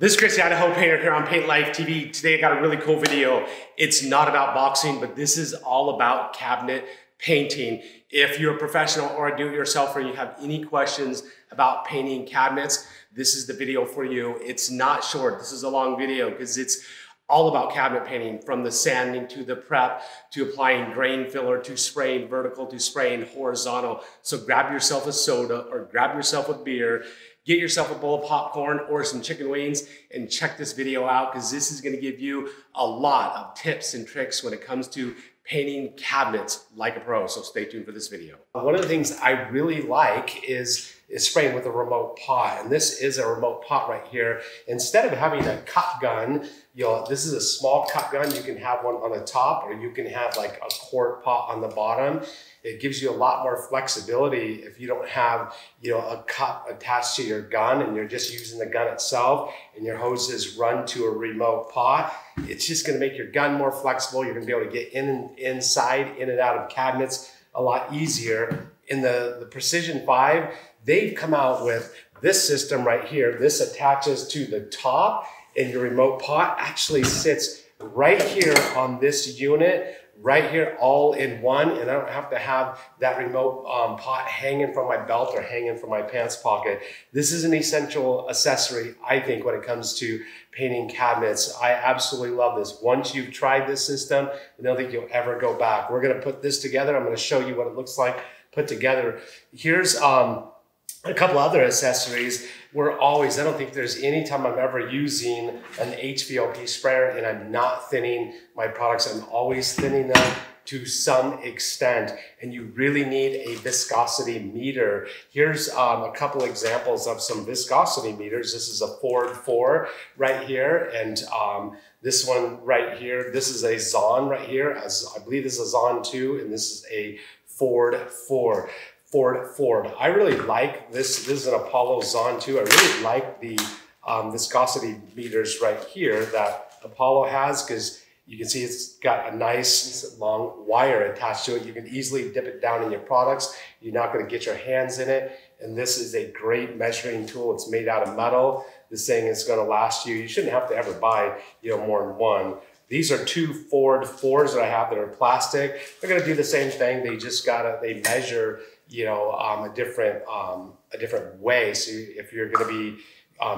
This is Chris, the Idaho Painter, here on Paint Life TV. Today I got a really cool video. It's not about boxing, but this is all about cabinet painting. If you're a professional or a do-it-yourselfer and you have any questions about painting cabinets, this is the video for you. It's not short. This is a long video because it's all about cabinet painting, from the sanding to the prep, to applying grain filler, to spraying vertical, to spraying horizontal. So grab yourself a soda or grab yourself a beer, get yourself a bowl of popcorn or some chicken wings and check this video out, because this is going to give you a lot of tips and tricks when it comes to painting cabinets like a pro. So stay tuned for this video. One of the things I really like is spraying with a remote pot. And this is a remote pot right here. Instead of having a cut gun, this is a small cut gun. You can have one on the top, or you can have like a quart pot on the bottom. It gives you a lot more flexibility if you don't have, a cup attached to your gun and you're just using the gun itself and your hoses run to a remote pot. It's just gonna make your gun more flexible. You're gonna be able to get in and inside, in and out of cabinets a lot easier. In the Precision 5, they've come out with this system right here. This attaches to the top and your remote pot actually sits right here on this unit, right here, all in one, and I don't have to have that remote pot hanging from my belt or hanging from my pants pocket. This is an essential accessory, I think, when it comes to painting cabinets. I absolutely love this. Once you've tried this system, I don't think you'll ever go back. We're gonna put this together. I'm gonna show you what it looks like put together. Here's a couple other accessories. I don't think there's any time I'm ever using an HVLP sprayer and I'm not thinning my products. I'm always thinning them to some extent, and you really need a viscosity meter. Here's a couple examples of some viscosity meters. This is a Ford 4 right here, and this one right here. This is a Zahn right here. I believe this is a Zahn 2, and this is a Ford 4. I really like this. This is an Apollo Zahn 2. I really like the viscosity meters right here that Apollo has, because you can see it's got a nice long wire attached to it. You can easily dip it down in your products. You're not going to get your hands in it. And this is a great measuring tool. It's made out of metal. This thing is going to last you. You shouldn't have to ever buy more than one. These are two Ford 4s that I have that are plastic. They're going to do the same thing. They just they measure a different way. So if you're going to be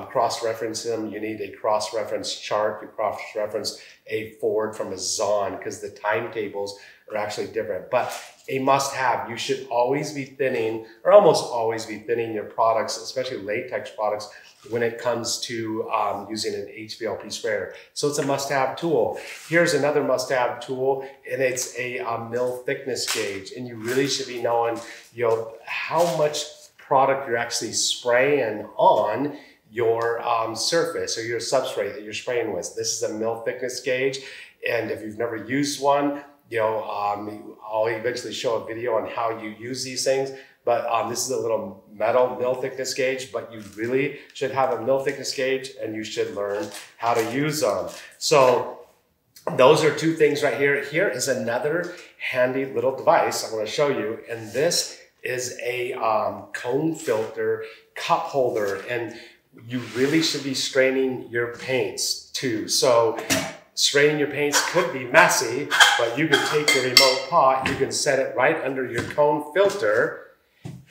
cross-referencing them, you need a cross-reference chart. You cross-reference a Ford from a Zahn, because the timetables are actually different. But a must-have, you should always be thinning, or almost always be thinning your products, especially latex products, when it comes to using an HVLP sprayer. So it's a must-have tool. Here's another must-have tool, and it's a mill thickness gauge. And you really should be knowing, how much product you're actually spraying on your surface or your substrate that you're spraying with. This is a mill thickness gauge, and if you've never used one, I'll eventually show a video on how you use these things, but this is a little metal mill thickness gauge, but you really should have a mill thickness gauge and you should learn how to use them. So those are two things right here. Here is another handy little device I'm going to show you, and this is a cone filter cup holder, and you really should be straining your paints too. So straining your paints could be messy, but you can take the remote pot, you can set it right under your cone filter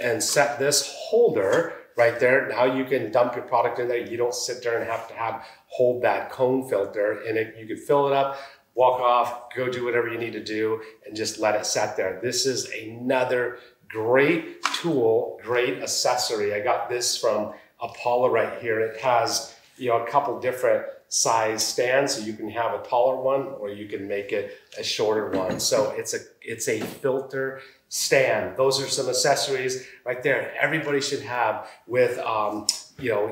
and set this holder right there. Now you can dump your product in there. You don't sit there and have to hold that cone filter, and you can fill it up, walk off, go do whatever you need to do, and just let it set there. This is another great tool, great accessory. I got this from Apollo right here. It has a couple different size stands, so you can have a taller one or you can make it a shorter one. So it's a filter stand. Those are some accessories right there everybody should have with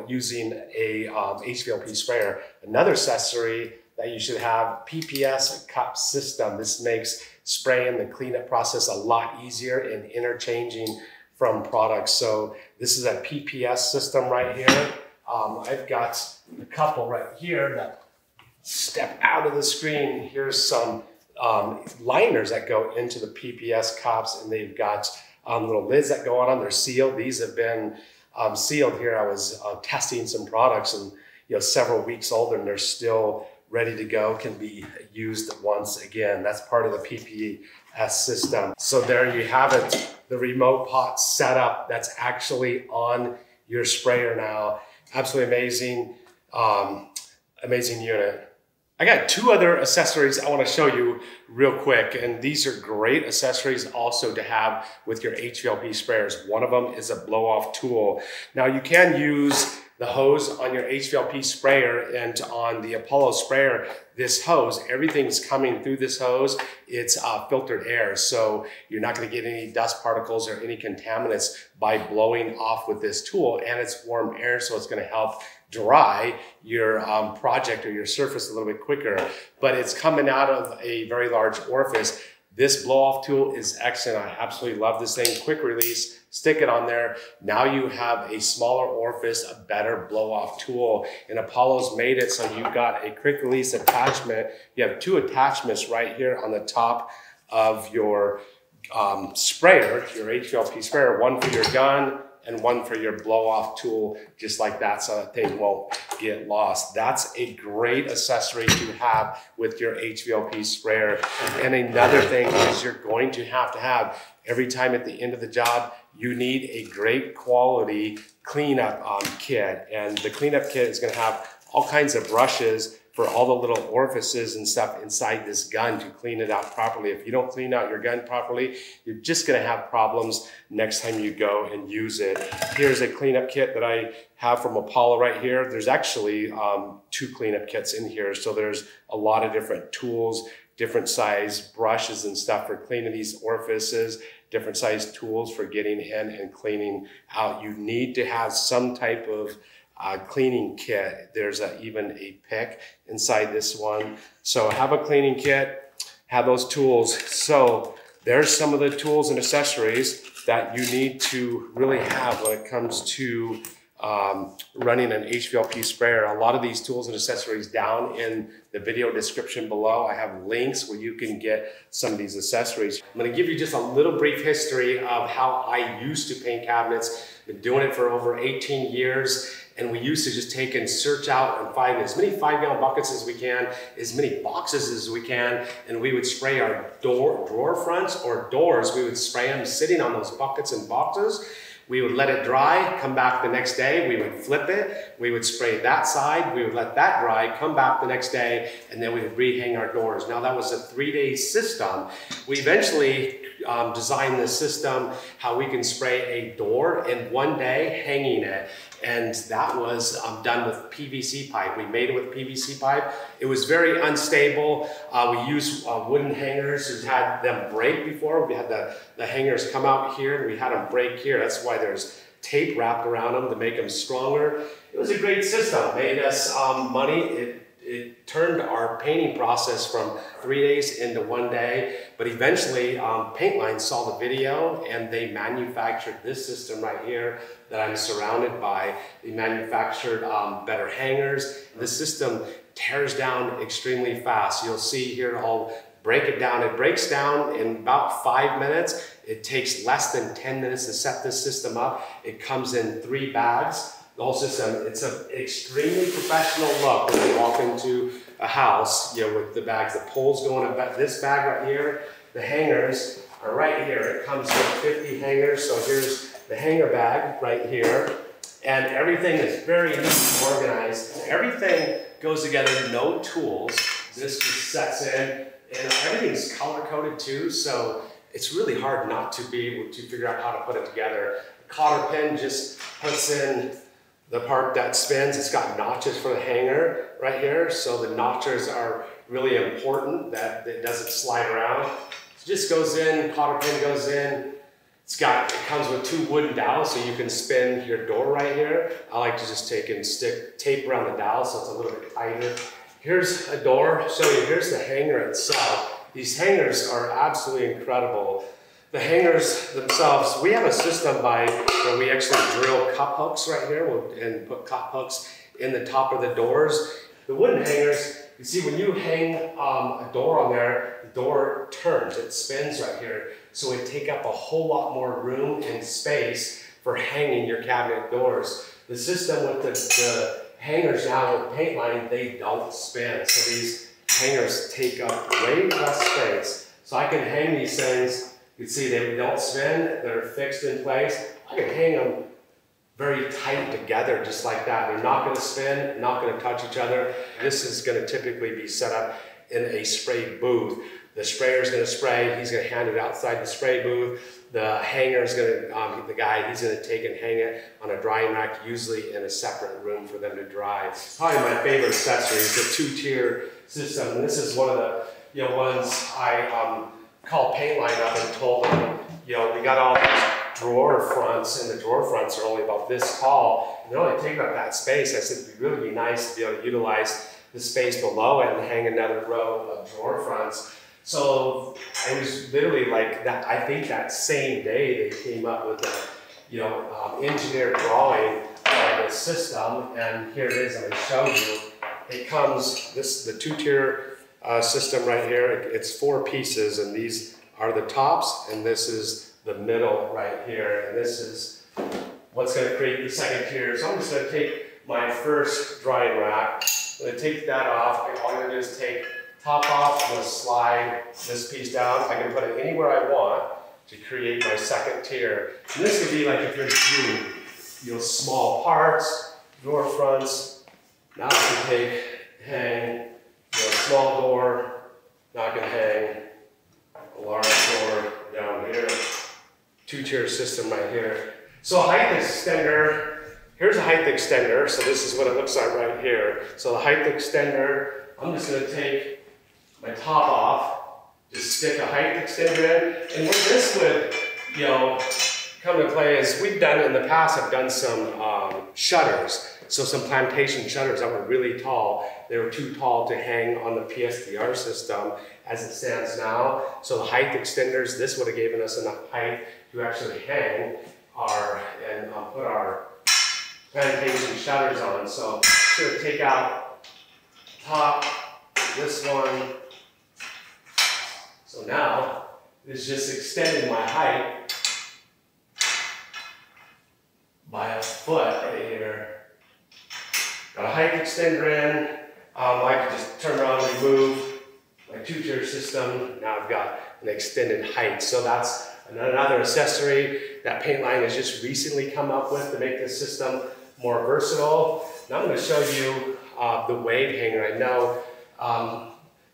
using a HVLP sprayer. Another accessory that you should have, PPS cup system. This makes spraying the cleanup process a lot easier and interchanging from products. So this is a PPS system right here. I've got a couple right here that step out of the screen. Here's some liners that go into the PPS cups, and they've got little lids that go on them. They're sealed. These have been sealed here. I was testing some products, and several weeks old and they're still ready to go, can be used once again. That's part of the PPS system. So there you have it, the remote pot setup that's actually on your sprayer now. Absolutely amazing, amazing unit. I got two other accessories I wanna show you real quick, and these are great accessories also to have with your HVLP sprayers. One of them is a blow off tool. Now you can use the hose on your HVLP sprayer, and on the Apollo sprayer, this hose, everything's coming through this hose. It's filtered air, so you're not gonna get any dust particles or any contaminants by blowing off with this tool, and it's warm air, so it's gonna help dry your project or your surface a little bit quicker, but it's coming out of a very large orifice. This blow off tool is excellent. I absolutely love this thing. Quick release, stick it on there. Now you have a smaller orifice, a better blow off tool, and Apollo's made it so you've got a quick release attachment. You have two attachments right here on the top of your sprayer, your HVLP sprayer, one for your gun, and one for your blow off tool, just like that, so that thing won't get lost. That's a great accessory to have with your HVLP sprayer. And another thing is you're going to have every time at the end of the job, you need a great quality cleanup kit. And the cleanup kit is gonna have all kinds of brushes for all the little orifices and stuff inside this gun to clean it out properly. If you don't clean out your gun properly, you're just gonna have problems next time you go and use it. Here's a cleanup kit that I have from Apollo right here. There's actually two cleanup kits in here. So there's a lot of different tools, different size brushes and stuff for cleaning these orifices, different size tools for getting in and cleaning out. You need to have some type of cleaning kit. There's even a pick inside this one. So have a cleaning kit, have those tools. So there's some of the tools and accessories that you need to really have when it comes to running an HVLP sprayer. A lot of these tools and accessories down in the video description below. I have links where you can get some of these accessories. I'm gonna give you just a little brief history of how I used to paint cabinets. Been doing it for over 18 years. And we used to just take and search out and find as many 5-gallon buckets as we can, as many boxes as we can, and we would spray our drawer fronts or doors. We would spray them sitting on those buckets and boxes. We would let it dry, come back the next day, we would flip it, we would spray that side, we would let that dry, come back the next day, and then we would rehang our doors. Now that was a 3-day system. We eventually designed this system, how we can spray a door in one day, hanging it. And that was done with PVC pipe. We made it with PVC pipe. It was very unstable. We used wooden hangers. We had them break before. We had the hangers come out here and we had them break here. That's why there's tape wrapped around them to make them stronger. It was a great system. It made us money. It turned our painting process from 3 days into 1 day, but eventually Paintline saw the video and they manufactured this system right here that I'm surrounded by. They manufactured better hangers. The system tears down extremely fast. You'll see here, I'll break it down. It breaks down in about 5 minutes. It takes less than 10 minutes to set this system up. It comes in 3 bags. The whole system, it's an extremely professional look when you walk into a house, with the bags, the poles going about this bag right here, the hangers are right here. It comes with 50 hangers. So here's the hanger bag right here. And everything is very neatly organized. Everything goes together, no tools. This just sets in and everything's color coded too. So it's really hard not to be able to figure out how to put it together. A cotter pin just puts in the part that spins. It's got notches for the hanger right here. So the notches are really important that it doesn't slide around. It just goes in, cotter pin goes in. It comes with 2 wooden dowels so you can spin your door right here. I like to just take and stick tape around the dowel so it's a little bit tighter. Here's a door. I'll show you, here's the hanger itself. These hangers are absolutely incredible. The hangers themselves, we have a system where we actually drill cup hooks right here and put cup hooks in the top of the doors. The wooden hangers, you see when you hang a door on there, the door turns, it spins right here. So it takes up a whole lot more room and space for hanging your cabinet doors. The system with the hangers out with paint line, they don't spin. So these hangers take up way less space. So I can hang these things. You can see they don't spin, they're fixed in place. I can hang them very tight together just like that. They're not gonna spin, not gonna touch each other. This is gonna typically be set up in a spray booth. The sprayer's gonna spray, he's gonna hand it outside the spray booth. The hanger's gonna, the guy, he's gonna take and hang it on a drying rack, usually in a separate room for them to dry. Probably my favorite accessory is the two-tier system. This is one of the ones I called Paintline up and told them, we got all these drawer fronts, and the drawer fronts are only about this tall, and they're only taking up that space. I said, it'd really be nice to be able to utilize the space below it and hang another row of drawer fronts. So I was literally like that. I think that same day they came up with a, engineer drawing of the system, and here it is. I showed you. It comes the two-tier system right here. It's four pieces, and these are the tops, and this is the middle right here, and this is what's going to create the second tier. So I'm just going to take my first drying rack. I'm going to take that off, and all I'm going to do is take top off. I'm going to slide this piece down. I can put it anywhere I want to create my second tier. And this could be like if you're doing small parts, drawer fronts. Now I can take hang. Small door, not gonna hang, a large door down here, two-tier system right here. So height extender, here's a height extender, so this is what it looks like right here. So the height extender, I'm just gonna take my top off, just stick a height extender in, and where this would, come to play is we've done in the past, I've done some shutters. So some plantation shutters that were really tall. They were too tall to hang on the PSDR system as it stands now. So the height extenders, this would have given us enough height to actually hang our, put our plantation shutters on. So sort of take out top, this one. So now it's just extending my height by a foot right here. Got a height extender in, I can just turn around and remove my two-tier system. Now I've got an extended height. So that's another accessory that Paintline has just recently come up with to make this system more versatile. Now I'm gonna show you the wave hanger. I know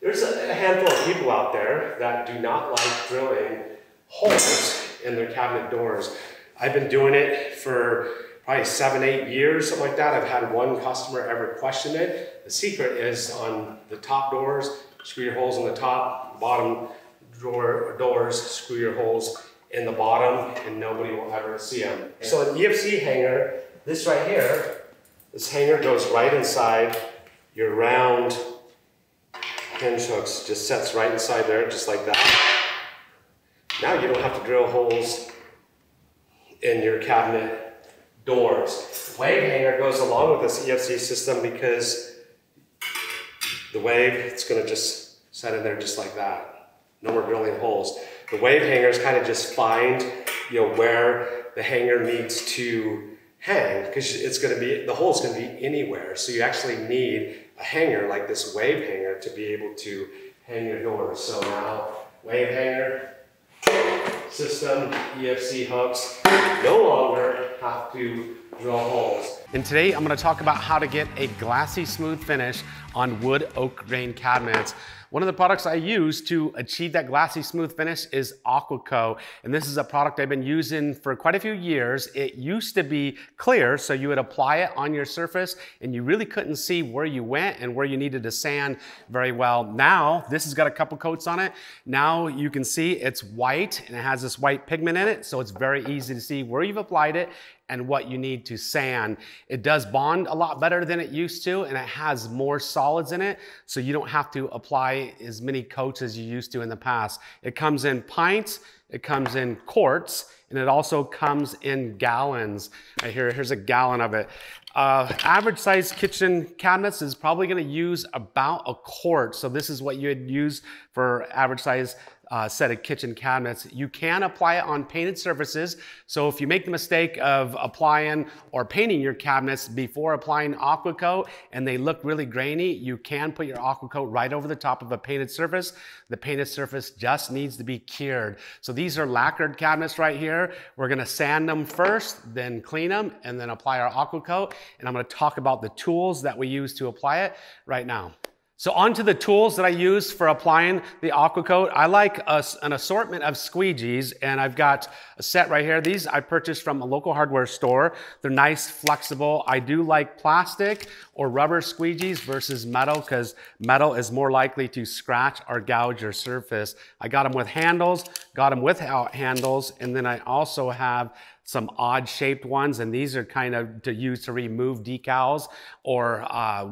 there's a handful of people out there that do not like drilling holes in their cabinet doors. I've been doing it for probably 7, 8 years, something like that. I've had one customer ever question it. The secret is on the top doors, screw your holes in the top, bottom doors, screw your holes in the bottom, and nobody will ever see them. So an EFC hanger, this right here, this hanger goes right inside your round hinge hooks, just sets right inside there, just like that. Now you don't have to drill holes in your cabinet doors. The wave hanger goes along with this EFC system because the wave, it's going to just set in there just like that. No more drilling holes. The wave hangers kind of just find, where the hanger needs to hang, because it's going to be, the hole's going to be anywhere. So you actually need a hanger like this wave hanger to be able to hang your doors. So now, wave hanger system, EFC hooks, no longer have to drill holes. And today I'm going to talk about how to get a glassy smooth finish on wood oak grain cabinets. One of the products I use to achieve that glassy smooth finish is Aquacoat. And this is a product I've been using for quite a few years. It used to be clear, so you would apply it on your surface and you really couldn't see where you went and where you needed to sand very well. Now, this has got a couple coats on it. Now you can see it's white and it has this white pigment in it, so it's very easy to see where you've applied it and what you need to sand. It does bond a lot better than it used to, and it has more solids in it, so you don't have to apply as many coats as you used to in the past. It comes in pints, it comes in quarts, and it also comes in gallons. Right here, here's a gallon of it. Average size kitchen cabinets is probably gonna use about a quart, so this is what you'd use for average size set of kitchen cabinets. You can apply it on painted surfaces. So if you make the mistake of applying or painting your cabinets before applying Aquacoat and they look really grainy, you can put your Aquacoat right over the top of a painted surface. The painted surface just needs to be cured. So these are lacquered cabinets right here. We're gonna sand them first, then clean them, and then apply our Aquacoat. And I'm gonna talk about the tools that we use to apply it right now. So onto the tools that I use for applying the Aquacoat. I like an assortment of squeegees, and I've got a set right here. These I purchased from a local hardware store. They're nice, flexible. I do like plastic or rubber squeegees versus metal, because metal is more likely to scratch or gouge your surface. I got them with handles, got them without handles, and then I also have some odd shaped ones, and these are kind of to use to remove decals or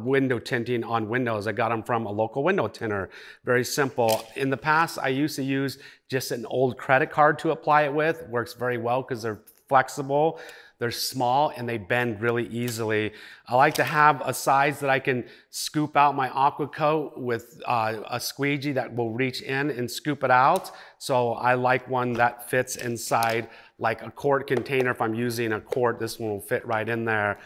window tinting on windows. I got them from a local window tinter. Very simple. In the past, I used to use just an old credit card to apply it with. It works very well because they're flexible. They're small and they bend really easily. I like to have a size that I can scoop out my Aquacoat with a squeegee that will reach in and scoop it out. So I like one that fits inside like a quart container. If I'm using a quart, this one will fit right in there.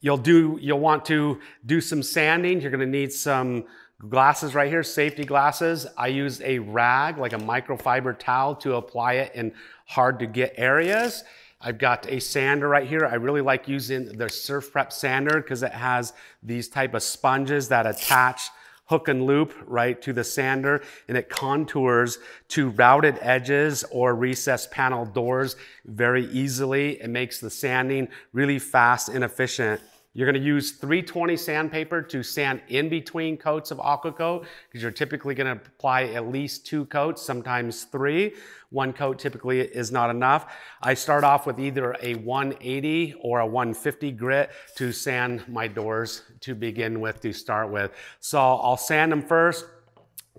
You'll want to do some sanding. You're gonna need some glasses right here, safety glasses. I used a rag, like a microfiber towel, to apply it in hard to get areas. I've got a sander right here. I really like using the Surf Prep sander because it has these type of sponges that attach hook and loop right to the sander, and it contours to routed edges or recessed panel doors very easily. It makes the sanding really fast and efficient. You're gonna use 320 sandpaper to sand in between coats of Aquacoat, because you're typically gonna apply at least 2 coats, sometimes 3. 1 coat typically is not enough. I start off with either a 180 or a 150 grit to sand my doors to begin with, to start with. So I'll sand them first,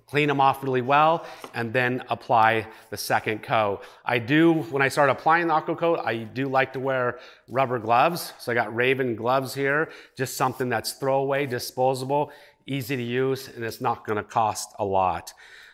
clean them off really well, and then apply the second coat. I do, when I start applying the Aquacoat, I do like to wear rubber gloves. So I got Raven gloves here, just something that's throwaway, disposable, easy to use, and it's not gonna cost a lot.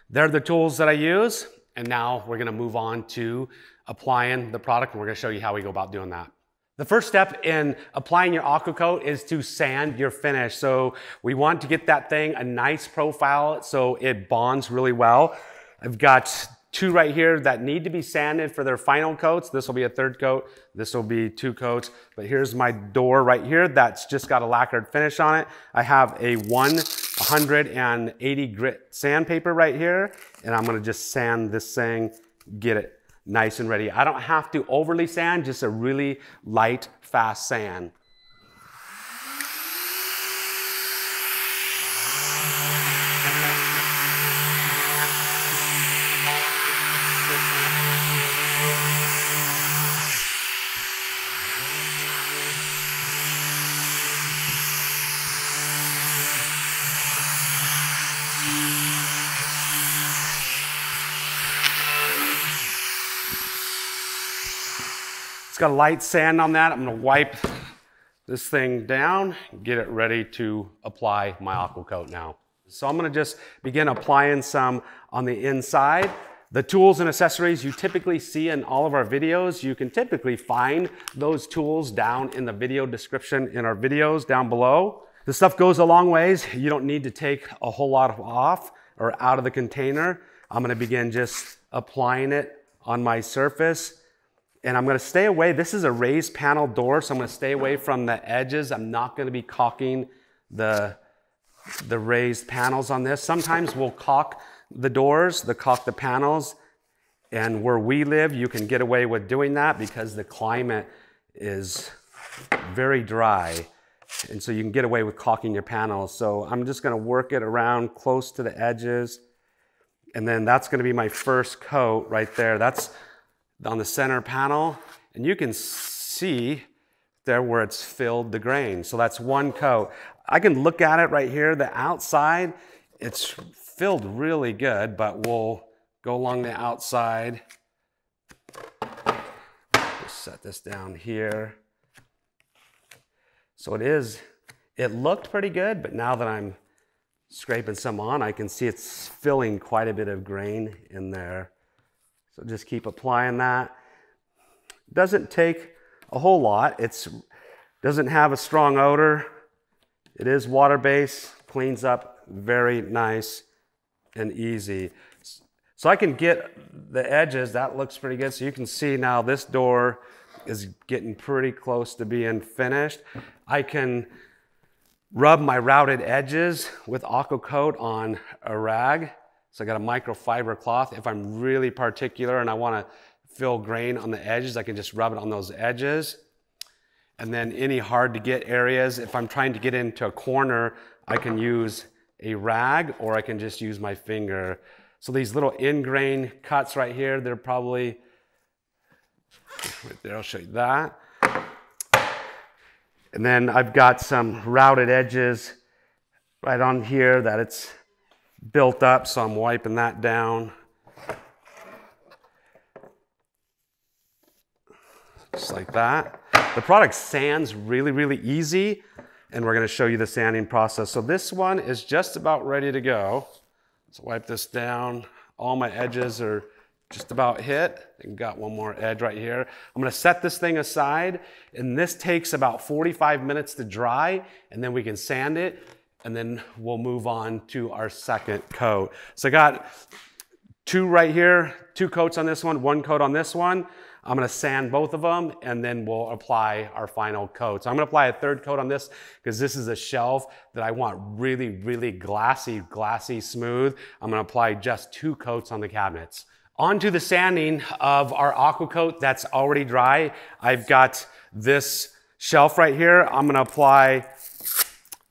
They're the tools that I use, and now we're gonna move on to applying the product, and we're gonna show you how we go about doing that. The first step in applying your Aquacoat is to sand your finish. So we want to get that thing a nice profile so it bonds really well. I've got 2 right here that need to be sanded for their final coats. This will be a 3rd coat. This will be 2 coats. But here's my door right here that's just got a lacquered finish on it. I have a 180 grit sandpaper right here, and I'm gonna just sand this thing, get it nice and ready. I don't have to overly sand, just a really light, fast sand. Got a light sand on that. I'm gonna wipe this thing down, get it ready to apply my Aquacoat now. So I'm gonna just begin applying some on the inside. The tools and accessories you typically see in all of our videos, you can typically find those tools down in the video description in our videos down below. This stuff goes a long ways. You don't need to take a whole lot off or out of the container. I'm gonna begin just applying it on my surface. And I'm gonna stay away, this is a raised panel door, so I'm gonna stay away from the edges. I'm not gonna be caulking the raised panels on this. Sometimes we'll caulk the doors, caulk the panels, and where we live, you can get away with doing that because the climate is very dry. And so you can get away with caulking your panels. So I'm just gonna work it around close to the edges. And then that's gonna be my first coat right there. That's on the center panel, and you can see there where it's filled the grain. So that's 1 coat. I can look at it right here, the outside, it's filled really good, but we'll go along the outside. Just set this down here. So it looked pretty good, but now that I'm scraping some on, I can see it's filling quite a bit of grain in there. So just keep applying that. Doesn't take a whole lot. It doesn't have a strong odor. It is water-based, cleans up very nice and easy. So I can get the edges, that looks pretty good. So you can see now this door is getting pretty close to being finished. I can rub my routed edges with Aquacoat on a rag. So I got a microfiber cloth. If I'm really particular and I wanna fill grain on the edges, I can just rub it on those edges. And then any hard to get areas, if I'm trying to get into a corner, I can use a rag or I can just use my finger. So these little ingrain cuts right here, they're probably, right there, I'll show you that. And then I've got some routed edges right on here that it's built up, so I'm wiping that down. Just like that. The product sands really, really easy, and we're gonna show you the sanding process. So this one is just about ready to go. So wipe this down. All my edges are just about hit. And got one more edge right here. I'm gonna set this thing aside, and this takes about 45 minutes to dry, and then we can sand it, and then we'll move on to our second coat. So I got two right here, two coats on this one, one coat on this one. I'm gonna sand both of them, and then we'll apply our final coat. So I'm gonna apply a third coat on this because this is a shelf that I want really, really glassy, glassy smooth. I'm gonna apply just two coats on the cabinets. On to the sanding of our Aquacoat that's already dry. I've got this shelf right here. I'm gonna apply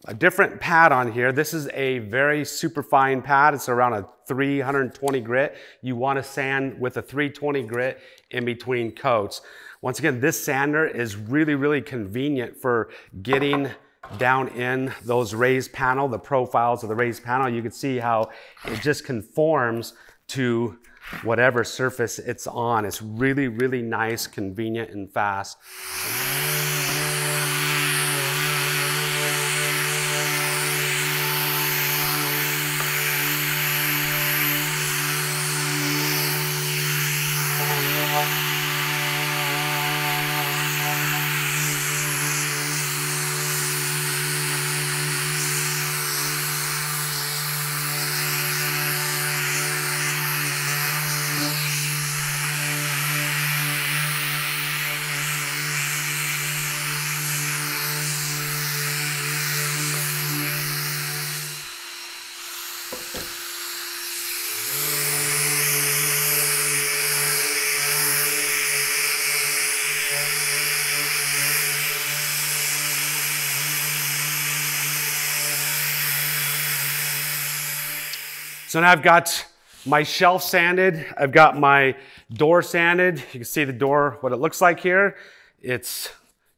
a different pad on here. This is a very super fine pad. It's around a 320 grit. You wanna sand with a 320 grit in between coats. Once again, this sander is really, really convenient for getting down in those raised panel, the profiles of the raised panel. You can see how it just conforms to whatever surface it's on. It's really, really nice, convenient, and fast. So now I've got my shelf sanded, I've got my door sanded. You can see the door, what it looks like here. You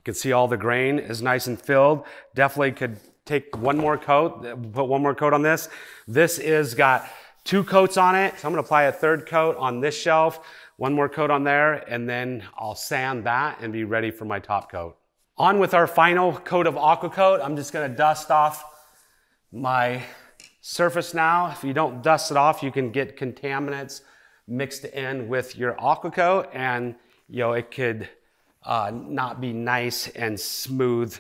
can see all the grain is nice and filled. Definitely could take one more coat, put one more coat on this. This is got two coats on it. So I'm gonna apply a third coat on this shelf, one more coat on there, and then I'll sand that and be ready for my top coat. On with our final coat of Aquacoat. I'm just gonna dust off my surface now. If you don't dust it off, you can get contaminants mixed in with your Aquacoat, and you know it could not be nice and smooth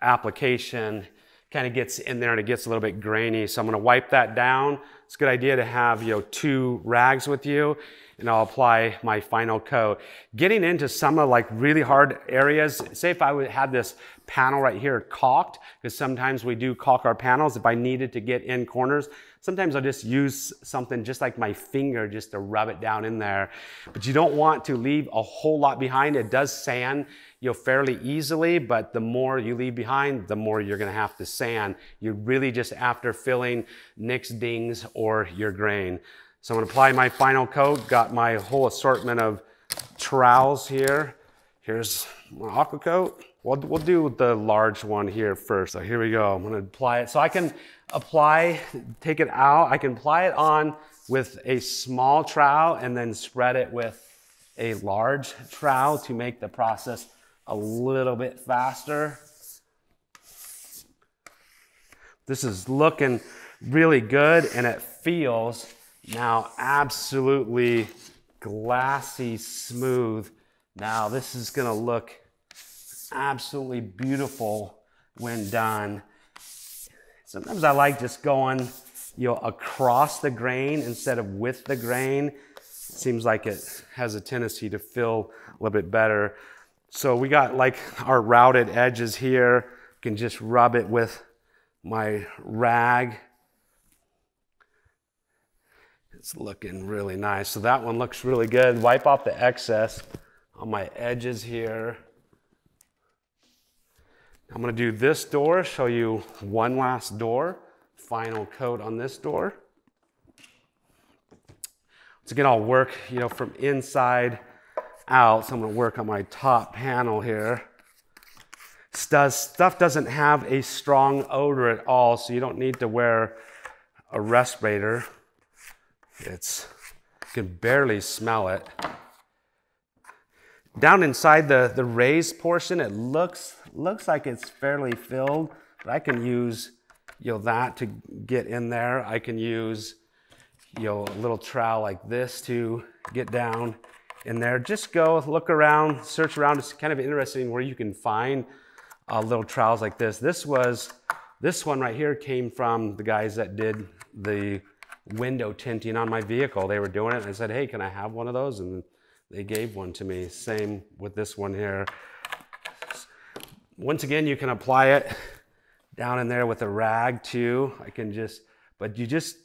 application. Kind of gets in there and it gets a little bit grainy. So I'm going to wipe that down. It's a good idea to have, you know, two rags with you, and I'll apply my final coat. Getting into some of like really hard areas, say if I would have this panel right here caulked, because sometimes we do caulk our panels. If I needed to get in corners, sometimes I'll just use something just like my finger just to rub it down in there. But you don't want to leave a whole lot behind. It does sand, you know, fairly easily, but the more you leave behind, the more you're gonna have to sand. You're really just after filling nicks, dings, or your grain. So I'm gonna apply my final coat. Got my whole assortment of trowels here. Here's my Aquacoat. We'll do the large one here first. So here we go, I'm gonna apply it. So I can apply, take it out. I can apply it on with a small trowel and then spread it with a large trowel to make the process a little bit faster. This is looking really good, and it feels now absolutely glassy smooth. Now this is gonna look absolutely beautiful when done. Sometimes I like just going, you know, across the grain instead of with the grain. It seems like it has a tendency to feel a little bit better. So we got like our routed edges here. Can just rub it with my rag. It's looking really nice. So that one looks really good. Wipe off the excess on my edges here. I'm gonna do this door, show you one last door, final coat on this door. Once again, I'll work, you know, from inside out. So I'm gonna work on my top panel here. Stuff doesn't have a strong odor at all, so you don't need to wear a respirator. You can barely smell it. Down inside the raised portion, it looks like it's fairly filled, but I can use, you know, that to get in there. I can use, you know, a little trowel like this to get down in there. Just go look around, search around. It's kind of interesting where you can find little trowels like this. This one right here came from the guys that did the window tinting on my vehicle. They were doing it and I said, hey, can I have one of those? And they gave one to me. Same with this one here. Once again, you can apply it down in there with a rag too. But you just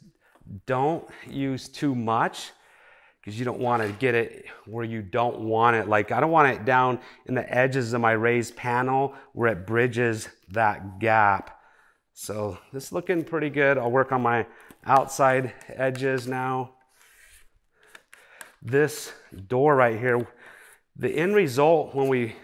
don't use too much, because you don't want to get it where you don't want it. Like, I don't want it down in the edges of my raised panel where it bridges that gap. So this is looking pretty good. I'll work on my outside edges now. This door right here, the end result when we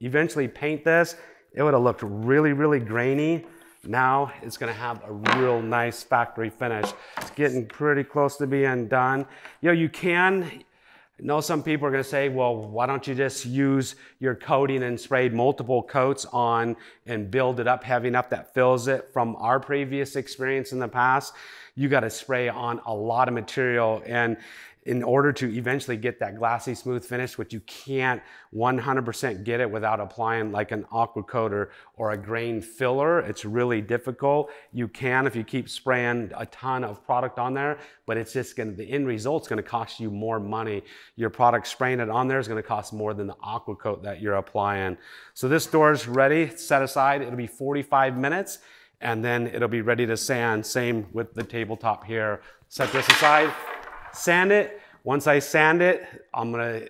eventually paint this, it would have looked really, really grainy. Now it's gonna have a real nice factory finish. It's getting pretty close to being done. You know, I know some people are gonna say, well, why don't you just use your coating and spray multiple coats on and build it up heavy enough that fills it? From our previous experience in the past, you gotta spray on a lot of material, and in order to eventually get that glassy smooth finish, which you can't 100% get it without applying like an Aquacoat or a grain filler. It's really difficult. You can if you keep spraying a ton of product on there, but it's just gonna, the end result's gonna cost you more money. Your product spraying it on there is gonna cost more than the Aquacoat that you're applying. So this door's ready, set aside. It'll be 45 minutes and then it'll be ready to sand. Same with the tabletop here. Set this aside. Sand it. Once I sand it,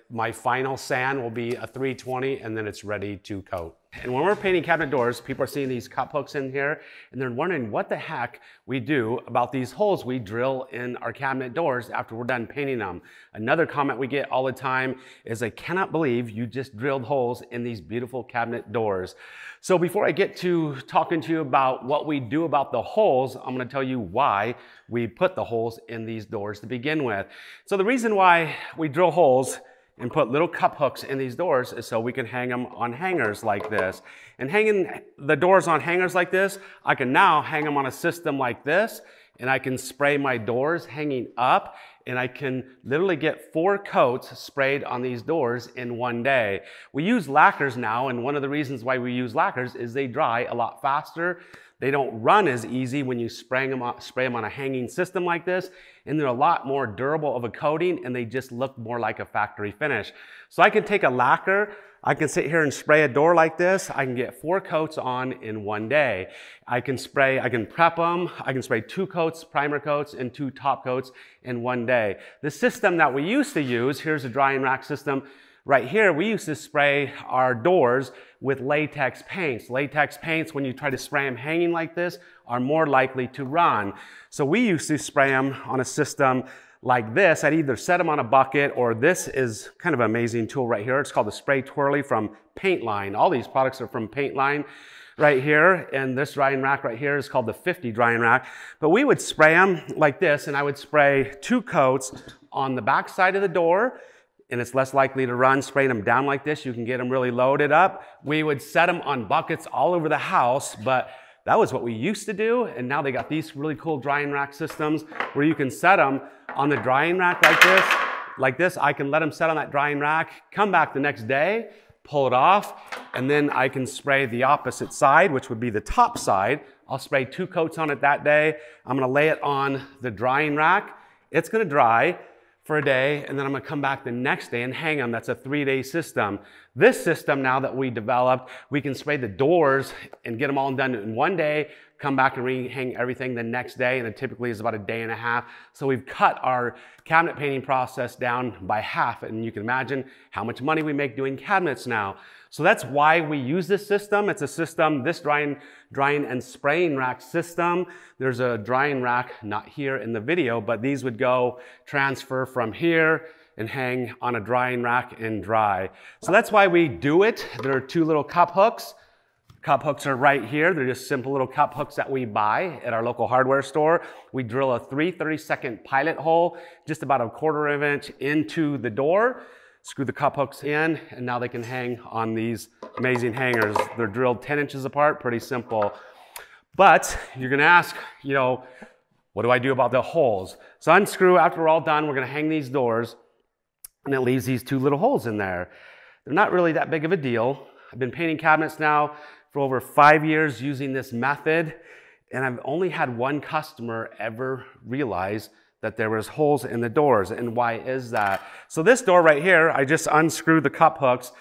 my final sand will be a 320, and then it's ready to coat. And when we're painting cabinet doors, people are seeing these cup hooks in here, and they're wondering what the heck we do about these holes we drill in our cabinet doors after we're done painting them. Another comment we get all the time is, I cannot believe you just drilled holes in these beautiful cabinet doors. So before I get to talking to you about what we do about the holes, I'm gonna tell you why we put the holes in these doors to begin with. So the reason why we drill holes and put little cup hooks in these doors is so we can hang them on hangers like this. And hanging the doors on hangers like this, I can now hang them on a system like this, and I can spray my doors hanging up, and I can literally get 4 coats sprayed on these doors in one day. We use lacquers now, and one of the reasons why we use lacquers is they dry a lot faster. They don't run as easy when you spray them on a hanging system like this, and they're a lot more durable of a coating, and they just look more like a factory finish. So I can take a lacquer, I can sit here and spray a door like this. I can get 4 coats on in one day. I can prep them. I can spray 2 coats, primer coats, and 2 top coats in one day. The system that we used to use, here's a drying rack system. Right here, we used to spray our doors with latex paints. Latex paints, when you try to spray them hanging like this, are more likely to run. So we used to spray them on a system like this. I'd either set them on a bucket, or this is kind of an amazing tool right here. It's called the Spray Twirly from Paintline. All these products are from Paintline right here, and this drying rack right here is called the 50 drying rack. But we would spray them like this, and I would spray 2 coats on the back side of the door, and it's less likely to run. Spraying them down like this, you can get them really loaded up. We would set them on buckets all over the house, but That was what we used to do, and now they got these really cool drying rack systems where you can set them on the drying rack like this. I can let them set on that drying rack, come back the next day, pull it off, and then I can spray the opposite side, which would be the top side. I'll spray 2 coats on it that day. I'm gonna lay it on the drying rack. It's gonna dry for a day, and then I'm gonna come back the next day and hang them. That's a 3-day system. This system now that we developed, we can spray the doors and get them all done in 1 day, come back and rehang everything the next day, and it typically is about 1.5 days. So we've cut our cabinet painting process down by half, and you can imagine how much money we make doing cabinets now. So that's why we use this system. It's a system, this drying and spraying rack system. There's a drying rack not here in the video, but these would go transfer from here and hang on a drying rack and dry. So that's why we do it. There are 2 little cup hooks. Cup hooks are right here. They're just simple little cup hooks that we buy at our local hardware store. We drill a 3 32-second pilot hole, just about 1/4 inch into the door, screw the cup hooks in, and now they can hang on these amazing hangers. They're drilled 10 inches apart, pretty simple. But you're gonna ask, you know, what do I do about the holes? So unscrew, after we're all done, we're gonna hang these doors, and it leaves these 2 little holes in there. They're not really that big of a deal. I've been painting cabinets now for over 5 years using this method, and I've only had 1 customer ever realize that there was holes in the doors. And why is that? So this door right here, I just unscrewed the cup hooks.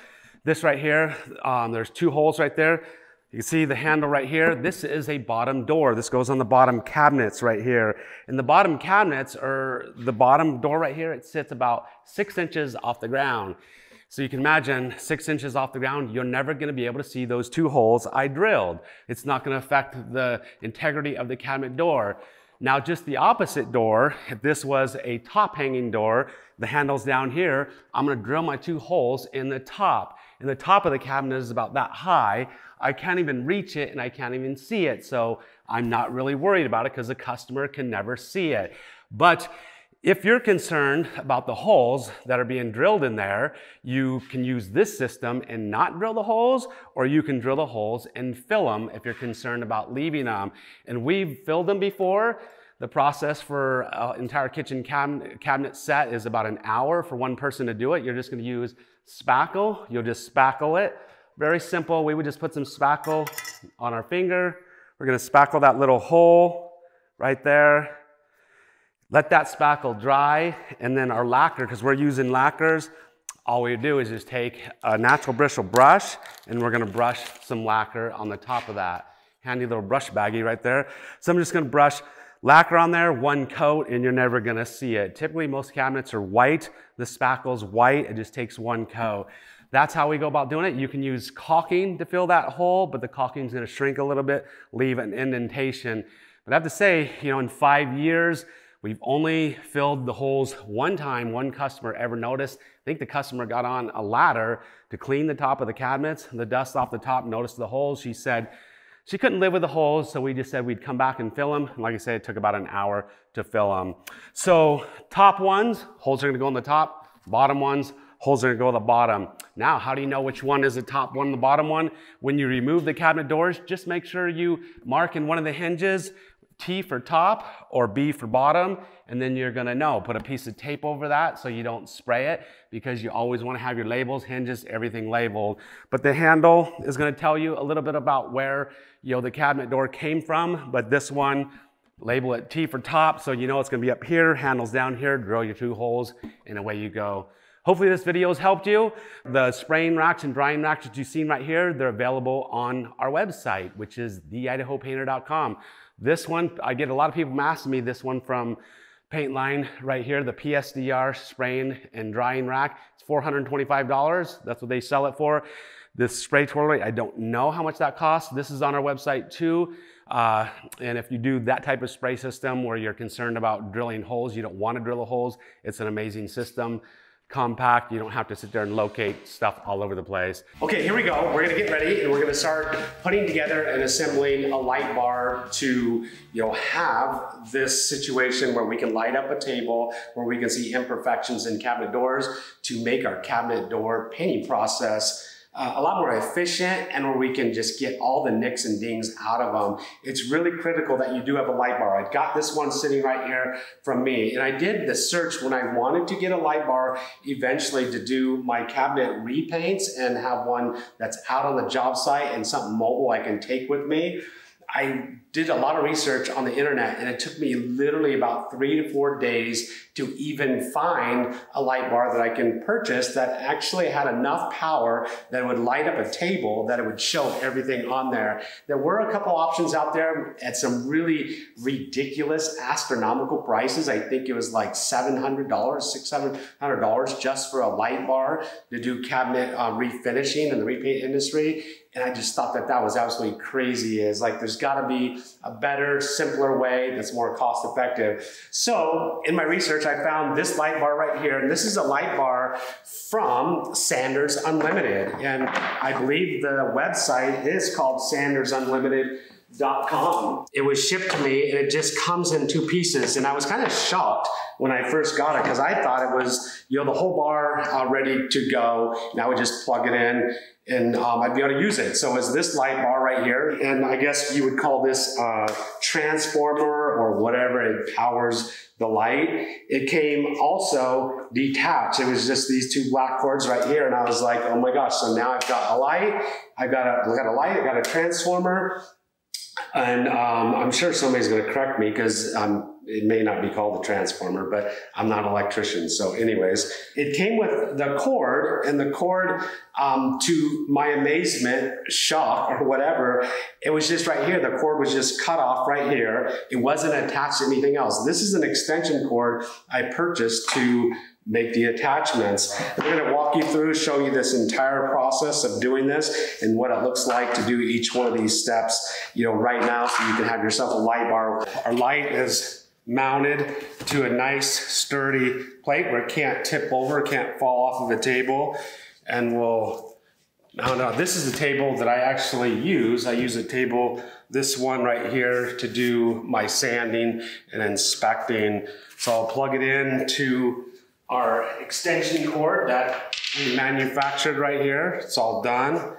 This right here, there's 2 holes right there. You can see the handle right here. This is a bottom door. This goes on the bottom cabinets right here. And the bottom cabinets are the bottom door right here. It sits about 6 inches off the ground. So you can imagine 6 inches off the ground, you're never gonna be able to see those 2 holes I drilled. It's not gonna affect the integrity of the cabinet door. Now just the opposite door, if this was a top hanging door, the handle's down here, I'm gonna drill my 2 holes in the top. And the top of the cabinet is about that high. I can't even reach it and I can't even see it. So I'm not really worried about it because the customer can never see it. But if you're concerned about the holes that are being drilled in there, you can use this system and not drill the holes, or you can drill the holes and fill them if you're concerned about leaving them. And we've filled them before. The process for an entire kitchen cabinet set is about 1 hour for 1 person to do it. You're just gonna use spackle. You'll just spackle it. Very simple. We would just put some spackle on our finger. We're gonna spackle that little hole right there. Let that spackle dry, and then our lacquer, because we're using lacquers, all we do is just take a natural bristle brush and we're gonna brush some lacquer on the top of that. Handy little brush baggie right there. So I'm just gonna brush lacquer on there, 1 coat, and you're never gonna see it. Typically, most cabinets are white. The spackle's white, it just takes 1 coat. That's how we go about doing it. You can use caulking to fill that hole, but the caulking's gonna shrink a little bit, leave an indentation. But I have to say, you know, in 5 years, we've only filled the holes 1 time, 1 customer ever noticed. I think the customer got on a ladder to clean the top of the cabinets. The dust off the top noticed the holes. She said she couldn't live with the holes, so we just said we'd come back and fill them. And like I said, it took about 1 hour to fill them. So top ones, holes are gonna go on the top. Bottom ones, holes are gonna go to the bottom. Now, how do you know which one is the top one and the bottom one? When you remove the cabinet doors, just make sure you mark in one of the hinges T for top or B for bottom, and then you're gonna know. Put a piece of tape over that so you don't spray it, because you always wanna have your labels, hinges, everything labeled. But the handle is gonna tell you a little bit about where, you know, the cabinet door came from, but this one, label it T for top so you know it's gonna be up here, handle's down here, drill your 2 holes, and away you go. Hopefully this video has helped you. The spraying racks and drying racks that you've seen right here, they're available on our website, which is theidahopainter.com. This one, I get a lot of people asking me this one from Paintline right here, the PSDR spraying and drying rack. It's $425, that's what they sell it for. This spray twirly, I don't know how much that costs. This is on our website too. And if you do that type of spray system where you're concerned about drilling holes, you don't wanna drill the holes, it's an amazing system. Compact, you don't have to sit there and locate stuff all over the place. Okay, here we go. We're gonna get ready and we're gonna start putting together and assembling a light bar to, you know, have this situation where we can light up a table, where we can see imperfections in cabinet doors to make our cabinet door painting process a lot more efficient and where we can just get all the nicks and dings out of them. It's really critical that you do have a light bar. I've got this one sitting right here from me, and I did the search when I wanted to get a light bar eventually to do my cabinet repaints and have one that's out on the job site and something mobile I can take with me. I did a lot of research on the internet, and it took me literally about 3 to 4 days to even find a light bar that I can purchase that actually had enough power that it would light up a table, that it would show everything on there. There were a couple options out there at some really ridiculous astronomical prices. I think it was like $700, $600, $700 just for a light bar to do cabinet refinishing in the repaint industry. And I just thought that that was absolutely crazy. Is like, there's gotta be a better, simpler way that's more cost effective. So in my research, I found this light bar right here. And this is a light bar from Sanders Unlimited. And I believe the website is called sandersunlimited.com. It was shipped to me, and it just comes in 2 pieces. And I was kind of shocked when I first got it, because I thought it was, you know, the whole bar ready to go, and I would just plug it in and I'd be able to use it. So it's this light bar right here, and I guess you would call this transformer or whatever. It powers the light. It came also detached. It was just these 2 black cords right here, and I was like, oh my gosh. So now I've got a light, I've got a transformer, and I'm sure somebody's gonna correct me, because it may not be called a transformer, but I'm not an electrician. So anyways, it came with the cord, and the cord, to my amazement, shock, or whatever, it was just right here. The cord was just cut off right here. It wasn't attached to anything else. This is an extension cord I purchased to make the attachments. We're gonna walk you through, show you this entire process of doing this and what it looks like to do each one of these steps, you know, right now, so you can have yourself a light bar. Our light is mounted to a nice sturdy plate where it can't tip over, can't fall off of the table. And we'll, this is the table that I actually use. I use a table, this one right here, to do my sanding and inspecting. So I'll plug it into our extension cord that we manufactured right here. It's all done.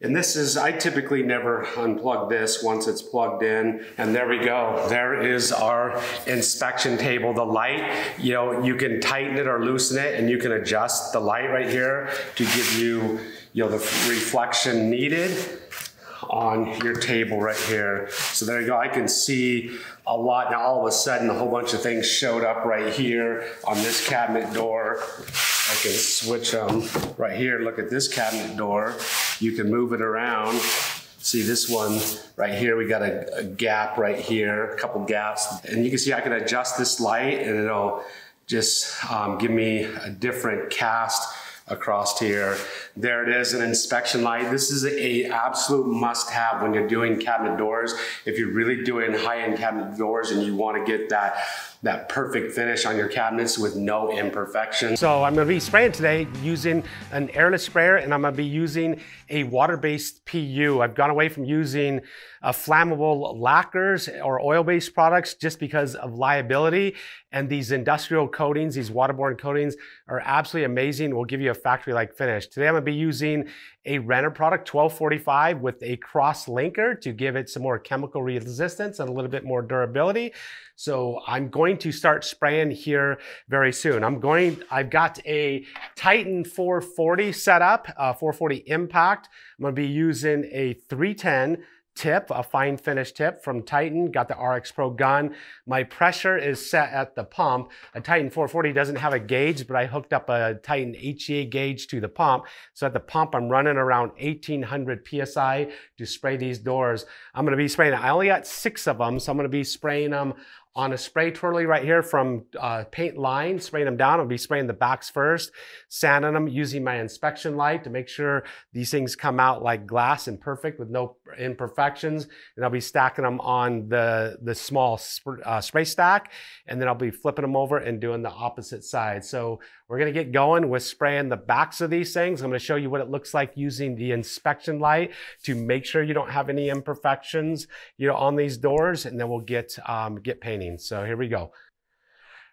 And this is, I typically never unplug this once it's plugged in. And there we go. There is our inspection table. The light, you know, you can tighten it or loosen it, and you can adjust the light right here to give you, you know, the reflection needed on your table right here. So there you go. I can see a lot. Now all of a sudden, a whole bunch of things showed up right here on this cabinet door. I can switch them right here. Look at this cabinet door. You can move it around. See this one right here, we got a gap right here, a couple gaps. And you can see I can adjust this light, and it'll just give me a different cast across here. There it is, an inspection light. This is an absolute must-have when you're doing cabinet doors. If you're really doing high-end cabinet doors and you want to get that perfect finish on your cabinets with no imperfection. So I'm gonna be spraying today using an airless sprayer, and I'm gonna be using a water-based PU. I've gone away from using flammable lacquers or oil-based products just because of liability. And these industrial coatings, these waterborne coatings, are absolutely amazing. Will give you a factory-like finish. Today I'm gonna be using a Renner product, 1245, with a cross linker to give it some more chemical resistance and a little bit more durability. So I'm going to start spraying here very soon. I've got a Titan 440 set up, 440 impact. I'm gonna be using a 310 tip, a fine finish tip from Titan. Got the RX Pro gun. My pressure is set at the pump. A Titan 440 doesn't have a gauge, but I hooked up a Titan HEA gauge to the pump. So at the pump, I'm running around 1800 PSI to spray these doors. I'm gonna be spraying, I only got 6 of them, so I'm gonna be spraying them on a Spray Twirly right here from Paintline, spraying them down. I'll be spraying the backs first, sanding them using my inspection light to make sure these things come out like glass and perfect with no imperfections. And I'll be stacking them on the small spray stack, and then I'll be flipping them over and doing the opposite side. So we're gonna get going with spraying the backs of these things. I'm gonna show you what it looks like using the inspection light to make sure you don't have any imperfections, you know, on these doors, and then we'll get painting. So here we go. All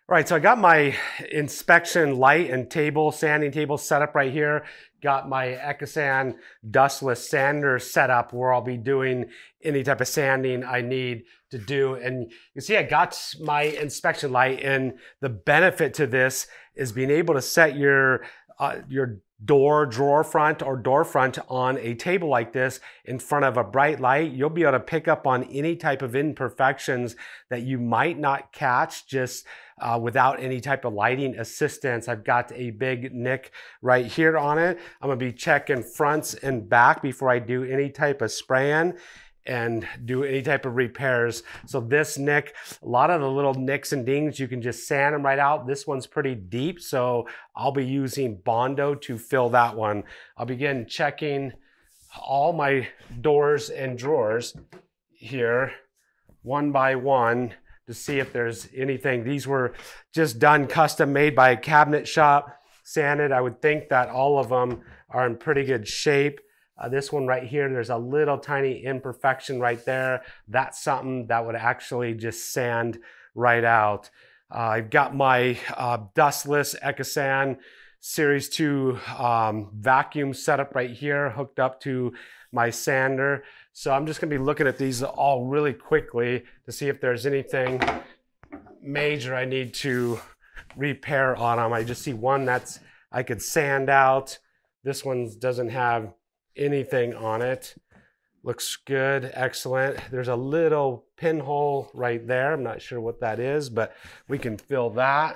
right, so I got my inspection light and table, sanding table set up right here. got my Ecosan dustless sander set up where I'll be doing any type of sanding I need to do. And you see, I got my inspection light, and the benefit to this is being able to set your door drawer front or door front on a table like this in front of a bright light. You'll be able to pick up on any type of imperfections that you might not catch just without any type of lighting assistance. I've got a big nick right here on it. I'm gonna be checking fronts and back before I do any type of spraying and do any type of repairs. So this nick, a lot of the little nicks and dings, you can just sand them right out. This one's pretty deep, so I'll be using Bondo to fill that one. I'll begin checking all my doors and drawers here one by one to see if there's anything. These were just done custom made by a cabinet shop, sanded. I would think that all of them are in pretty good shape. This one right here, there's a little tiny imperfection right there. That's something that would actually just sand right out. I've got my dustless Ecosan Series 2 vacuum setup right here, hooked up to my sander. So I'm just gonna be looking at these all really quickly to see if there's anything major I need to repair on them. I just see one that's I could sand out. This one doesn't have anything on it. Looks good, excellent. There's a little pinhole right there. I'm not sure what that is, but we can fill that.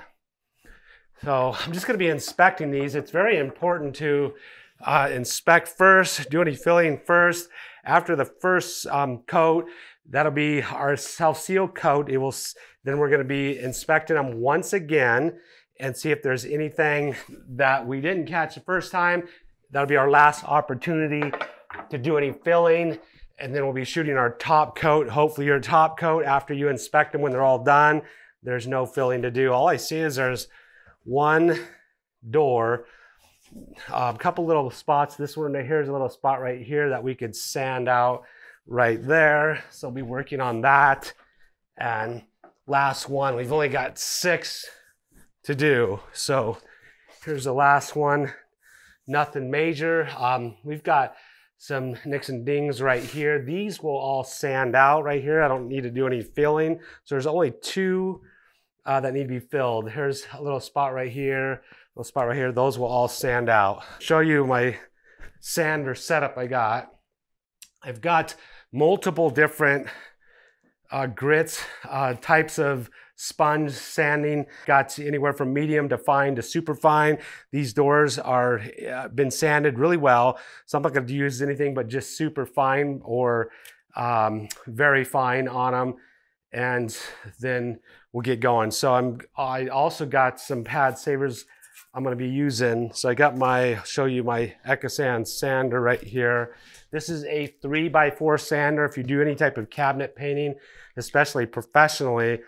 So I'm just gonna be inspecting these. It's very important to inspect first, do any filling first. After the first coat, that'll be our self-seal coat. Then we're gonna be inspecting them once again and see if there's anything that we didn't catch the first time. That'll be our last opportunity to do any filling, and then we'll be shooting our top coat. Hopefully your top coat, after you inspect them when they're all done, there's no filling to do. All I see is there's one door, a couple little spots. This one right here is a little spot right here that we could sand out right there. So we'll be working on that. And last one, we've only got 6 to do. So here's the last one. Nothing major. We've got some nicks and dings right here. These will all sand out right here. I don't need to do any filling. So there's only 2 that need to be filled. Here's a little spot right here, little spot right here. Those will all sand out. Show you my sander setup I got. I've got multiple different grits, types of sponge sanding. Got anywhere from medium to fine to super fine. These doors are been sanded really well, so I'm not going to use anything but just super fine or very fine on them, and then we'll get going. So I also got some pad savers I'm going to be using. So I got my, show you my Ecosan sander right here. This is a 3x4 sander. If you do any type of cabinet painting, especially professionally,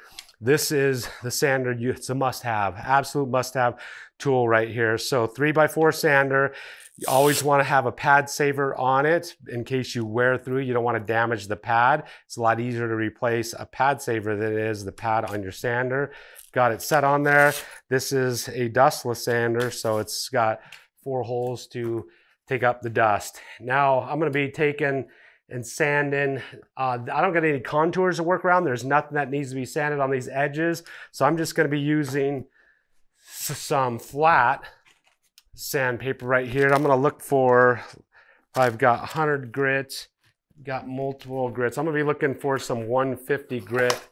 this is the sander, it's a must-have, absolute must-have tool right here. So 3x4 sander, you always wanna have a pad saver on it in case you wear through, you don't wanna damage the pad. It's a lot easier to replace a pad saver than it is the pad on your sander. Got it set on there. This is a dustless sander, so it's got 4 holes to take up the dust. Now I'm gonna be taking and sanding. I don't got any contours to work around. There's nothing that needs to be sanded on these edges. So I'm just gonna be using some flat sandpaper right here. I'm gonna look for, I've got 100 grit, got multiple grits. I'm gonna be looking for some 150 grit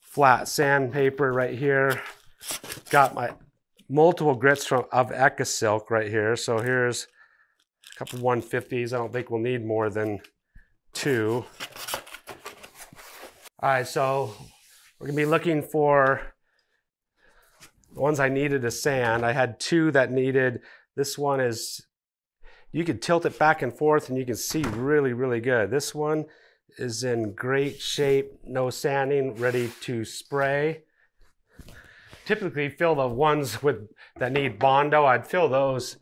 flat sandpaper right here. Got my multiple grits of Eka Silk right here. So here's couple 150s. I don't think we'll need more than 2. All right, so we're gonna be looking for the ones I needed to sand. I had 2 that needed, this one is, you could tilt it back and forth and you can see really, really good. This one is in great shape, no sanding, ready to spray. Typically fill the ones with that need Bondo, I'd fill those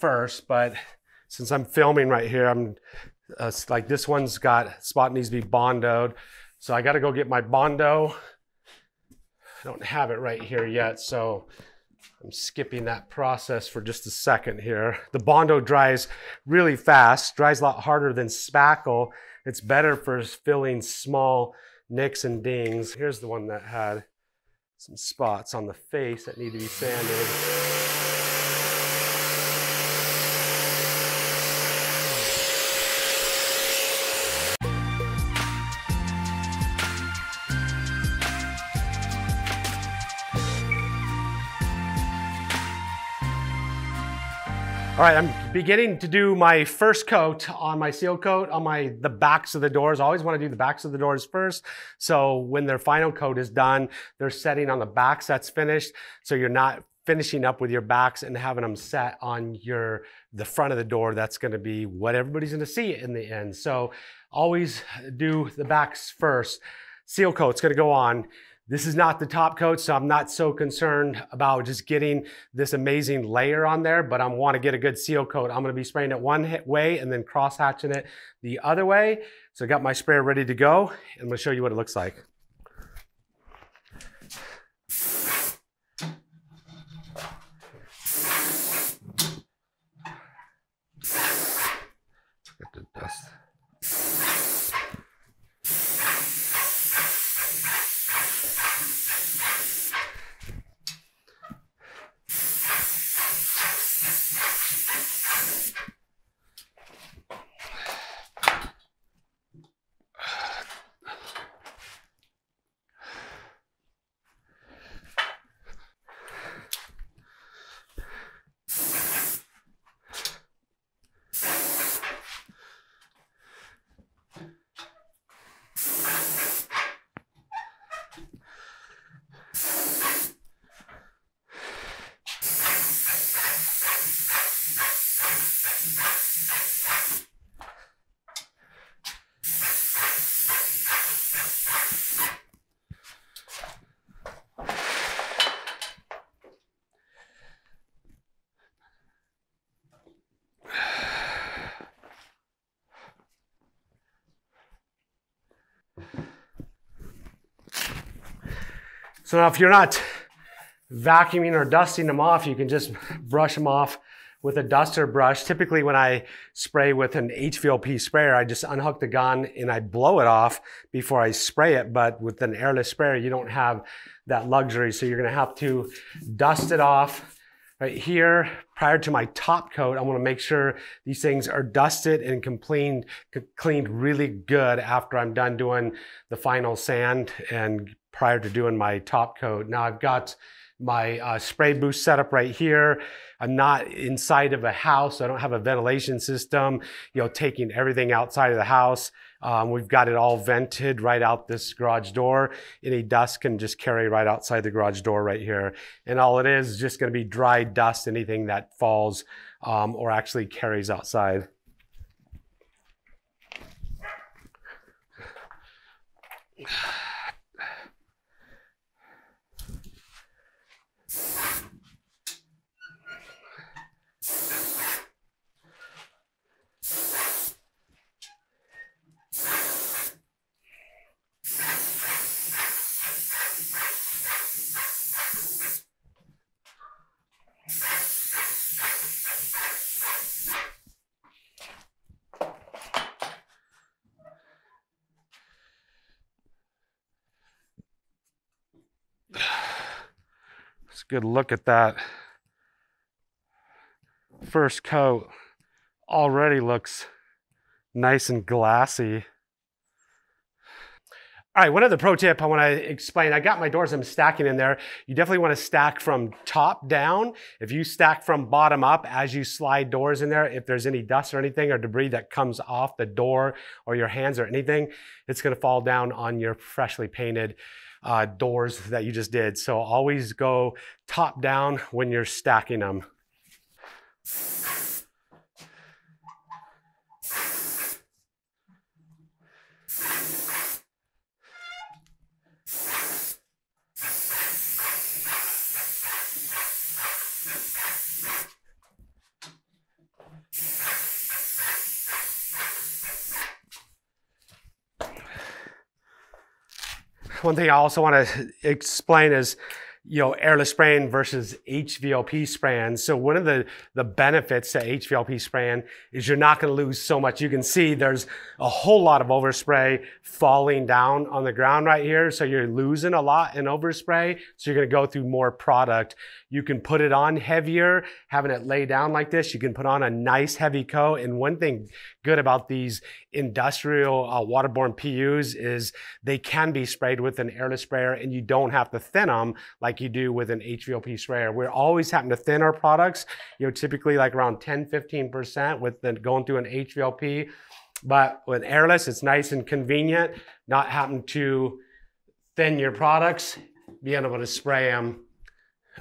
first, but since I'm filming right here, I'm like this one's got spot needs to be Bondoed. So I got to go get my Bondo. I don't have it right here yet. So I'm skipping that process for just a second here. The Bondo dries really fast, dries a lot harder than spackle. It's better for filling small nicks and dings. Here's the one that had some spots on the face that need to be sanded. All right, I'm beginning to do my first coat on my seal coat on the backs of the doors. I always want to do the backs of the doors first. So when their final coat is done, they're setting on the backs that's finished. So you're not finishing up with your backs and having them set on the front of the door. That's going to be what everybody's going to see in the end. So always do the backs first. Seal coat's going to go on. This is not the top coat, so I'm not so concerned about just getting this amazing layer on there, but I want to get a good seal coat. I'm going to be spraying it one way and then cross-hatching it the other way. So I got my sprayer ready to go, and I'm going to show you what it looks like. Get the dust. So now if you're not vacuuming or dusting them off, you can just brush them off with a duster brush. Typically when I spray with an HVLP sprayer, I just unhook the gun and I blow it off before I spray it. But with an airless sprayer, you don't have that luxury. So you're gonna have to dust it off right here. Prior to my top coat, I wanna make sure these things are dusted and cleaned really good after I'm done doing the final sand and prior to doing my top coat. Now I've got my spray booth set up right here. I'm not inside of a house. So I don't have a ventilation system, you know, taking everything outside of the house. We've got it all vented right out this garage door. Any dust can just carry right outside the garage door right here. And all it is just gonna be dry dust, anything that falls or actually carries outside. Good look at that. First coat already looks nice and glassy. All right, one other pro tip I want to explain. I got my doors I'm stacking in there. You definitely want to stack from top down. If you stack from bottom up as you slide doors in there, if there's any dust or anything or debris that comes off the door or your hands or anything, it's going to fall down on your freshly painted doors that you just did. So always go top down when you're stacking them. One thing I also want to explain is you know, airless spraying versus HVLP spraying. So one of the benefits to HVLP spraying is you're not gonna lose so much. You can see there's a whole lot of overspray falling down on the ground right here. So you're losing a lot in overspray. So you're gonna go through more product. You can put it on heavier, having it lay down like this. You can put on a nice heavy coat. And one thing good about these industrial waterborne PUs is they can be sprayed with an airless sprayer and you don't have to thin them like you do with an HVLP sprayer. We're always having to thin our products, you know, typically like around 10, 15% with the, going through an HVLP. But with airless, it's nice and convenient, not having to thin your products, being able to spray them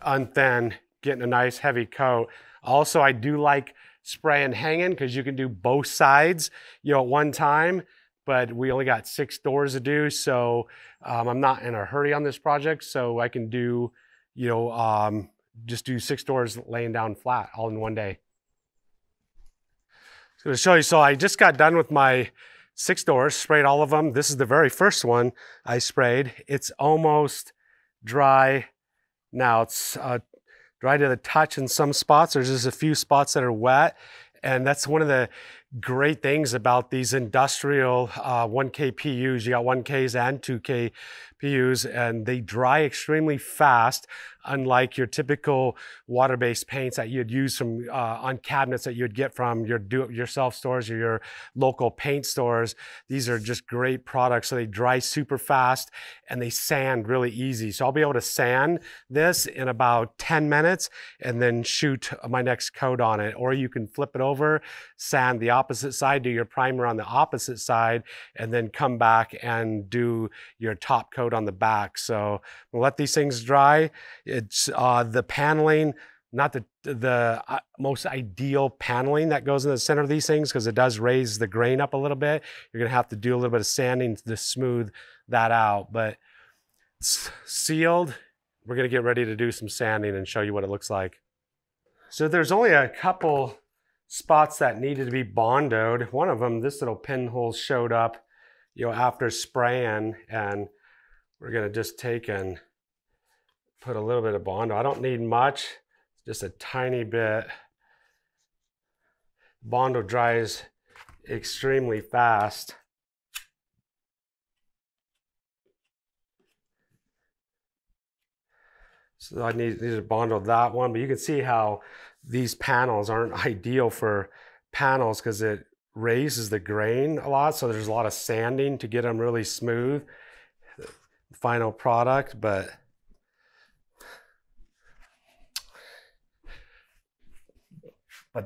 unthin, getting a nice heavy coat. Also, I do like spray and hanging because you can do both sides, you know, at one time, but we only got 6 doors to do. So I'm not in a hurry on this project. So I can do, you know, just do 6 doors laying down flat all in one day. So to show you, so I just got done with my 6 doors, sprayed all of them. This is the very first one I sprayed. It's almost dry now. It's dry to the touch in some spots. There's just a few spots that are wet. And that's one of the great things about these industrial 1K PUs. You got 1Ks and 2K PUs, and they dry extremely fast, unlike your typical water-based paints that you'd use from, on cabinets that you'd get from your do-it-yourself stores or your local paint stores. These are just great products. So they dry super fast and they sand really easy. So I'll be able to sand this in about 10 minutes and then shoot my next coat on it. Or you can flip it over, sand the opposite side, do your primer on the opposite side, and then come back and do your top coat on the back. So we'll let these things dry. It's the paneling, not the most ideal paneling that goes in the center of these things because it does raise the grain up a little bit. You're gonna have to do a little bit of sanding to smooth that out, but it's sealed. We're gonna get ready to do some sanding and show you what it looks like. So there's only a couple spots that needed to be bondoed. One of them, this little pinhole showed up, you know, after spraying, and we're gonna just take and put a little bit of Bondo. I don't need much, just a tiny bit. Bondo dries extremely fast. So I need to Bondo that one, but you can see how these panels aren't ideal for panels because it raises the grain a lot. So there's a lot of sanding to get them really smooth, the final product, but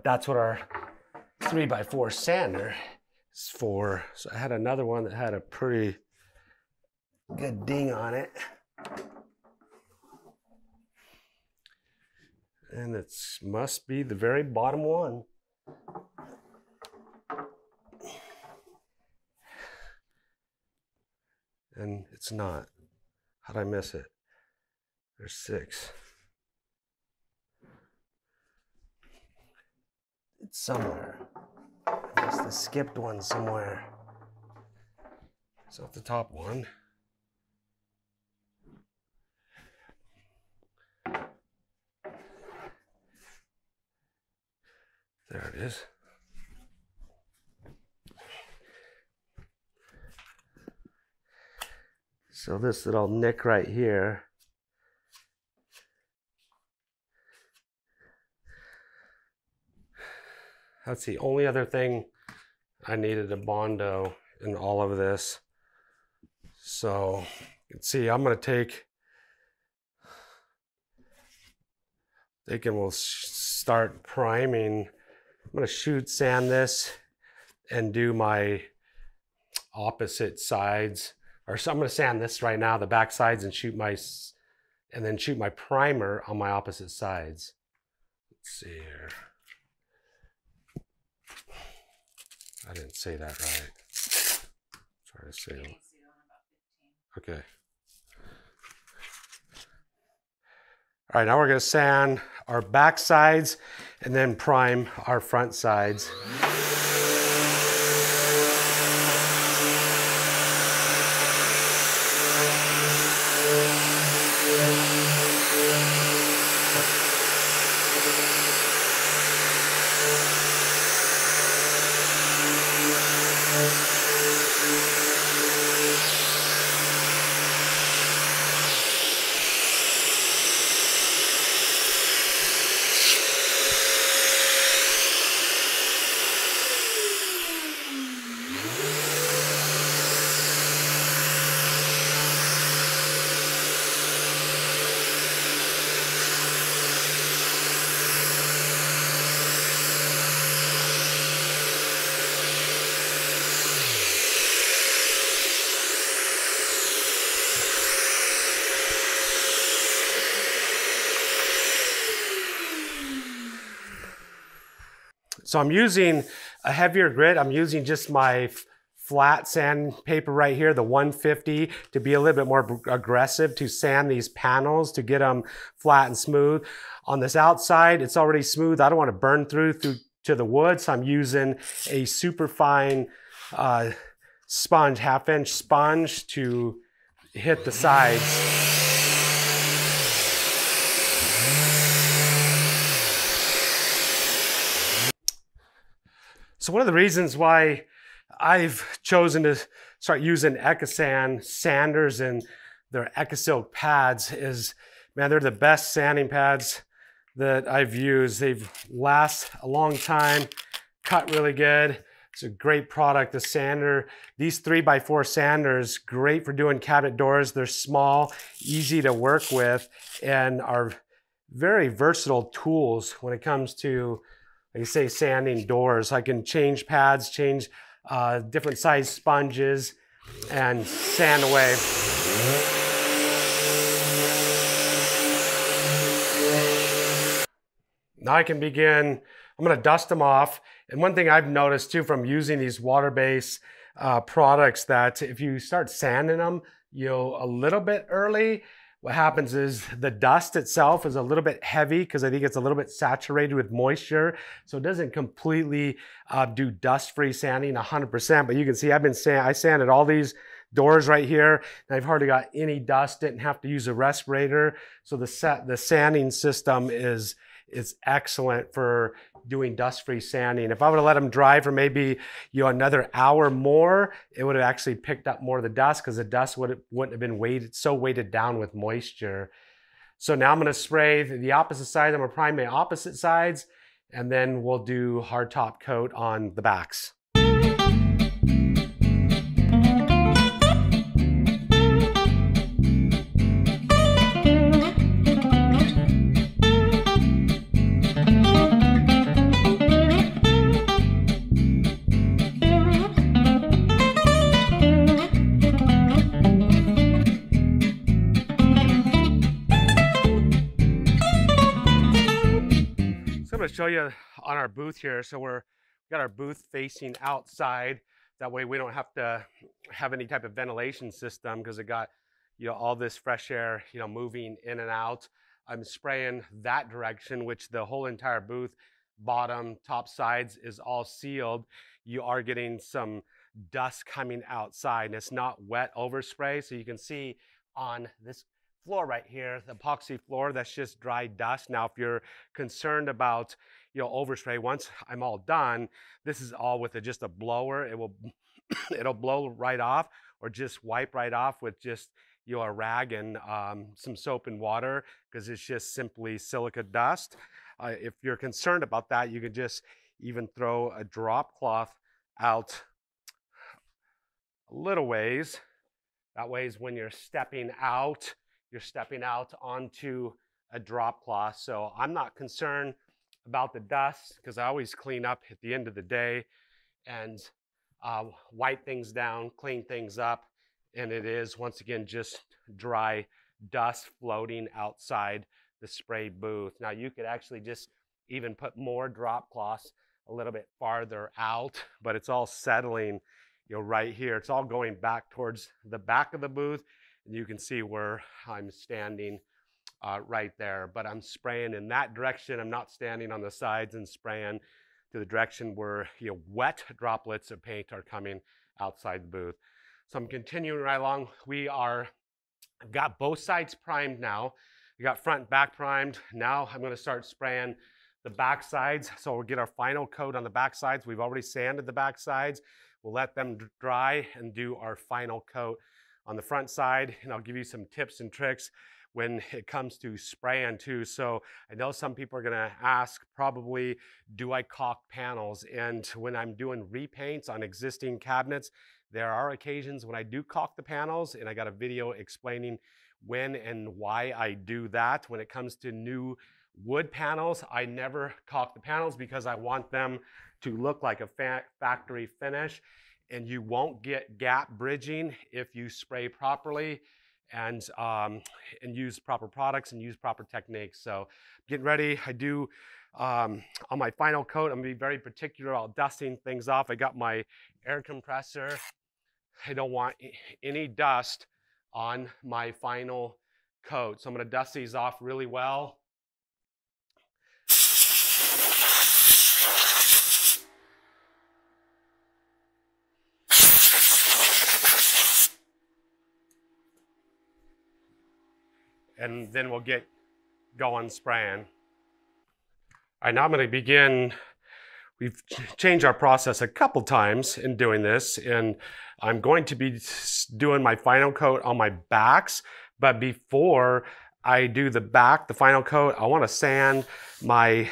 that's what our 3x4 sander is for. So I had another one that had a pretty good ding on it. And it must be the very bottom one. And it's not. How'd I miss it? There's 6. It's somewhere. I must have skipped one somewhere. It's not the top one. There it is. So this little nick right here, that's the only other thing I needed a Bondo in all of this. So you can see I'm gonna take, thinking we'll start priming. I'm gonna shoot sand this and do my opposite sides, or so I'm gonna sand this right now, the back sides, and shoot my, and then shoot my primer on my opposite sides. Let's see here. I didn't say that right. Try to say it. Okay. All right, now we're gonna sand our back sides and then prime our front sides. So I'm using a heavier grit. I'm using just my flat sandpaper right here, the 150, to be a little bit more aggressive to sand these panels to get them flat and smooth. On this outside, it's already smooth. I don't want to burn through to the wood, so I'm using a super fine sponge, half-inch sponge to hit the sides. So one of the reasons why I've chosen to start using Ecosan sanders and their Eka Silk pads is, man, they're the best sanding pads that I've used. They last a long time, cut really good. It's a great product, the sander. These 3x4 sanders, great for doing cabinet doors. They're small, easy to work with, and are very versatile tools when it comes to, like I say, sanding doors. I can change pads, change different size sponges, and sand away. Now I can begin, I'm gonna dust them off. And one thing I've noticed too from using these water-based products, that if you start sanding them, a little bit early, what happens is the dust itself is a little bit heavy because I think it's a little bit saturated with moisture. So it doesn't completely do dust-free sanding 100%, but you can see I've been I sanded all these doors right here, and I've hardly got any dust, didn't have to use a respirator. So the sanding system is excellent for doing dust-free sanding. If I would have let them dry for maybe another hour more, it would have actually picked up more of the dust because the dust wouldn't have been weighted down with moisture. So now I'm gonna spray the opposite side. I'm gonna prime the opposite sides, and then we'll do hard top coat on the backs. Show you on our booth here. So we got our booth facing outside. That way we don't have to have any type of ventilation system because it got all this fresh air moving in and out. I'm spraying that direction, which the whole entire booth, bottom, top sides is all sealed. You are getting some dust coming outside, and it's not wet overspray. So you can see on this floor right here, the epoxy floor, that's just dry dust. Now, if you're concerned about, overspray, once I'm all done, this is all with just a blower. It'll blow right off, or just wipe right off with just, a rag and some soap and water, because it's just simply silica dust. If you're concerned about that, you can just even throw a drop cloth out a little ways. That way, when you're stepping out onto a drop cloth. So I'm not concerned about the dust because I always clean up at the end of the day and wipe things down, clean things up. And it is, once again, just dry dust floating outside the spray booth. Now you could actually just even put more drop cloths a little bit farther out, but it's all settling right here. It's all going back towards the back of the booth. And you can see where I'm standing right there, but I'm spraying in that direction. I'm not standing on the sides and spraying to the direction where wet droplets of paint are coming outside the booth. So I'm continuing right along. I've got both sides primed now. We got front and back primed. Now I'm gonna start spraying the back sides. So we'll get our final coat on the back sides. We've already sanded the back sides. We'll let them dry and do our final coat on the front side, and I'll give you some tips and tricks when it comes to spraying too. So I know some people are gonna ask probably, do I caulk panels? And when I'm doing repaints on existing cabinets, there are occasions when I do caulk the panels, and I got a video explaining when and why I do that. When it comes to new wood panels, I never caulk the panels because I want them to look like a factory finish. And you won't get gap bridging if you spray properly and use proper products and use proper techniques. So getting ready, I do On my final coat, I'm gonna be very particular about dusting things off. I got my air compressor. I don't want any dust on my final coat. So I'm gonna dust these off really well. And then we'll get going spraying. All right, now I'm gonna begin. We've changed our process a couple times in doing this, and I'm going to be doing my final coat on my backs, but before I do the back, the final coat, I wanna sand my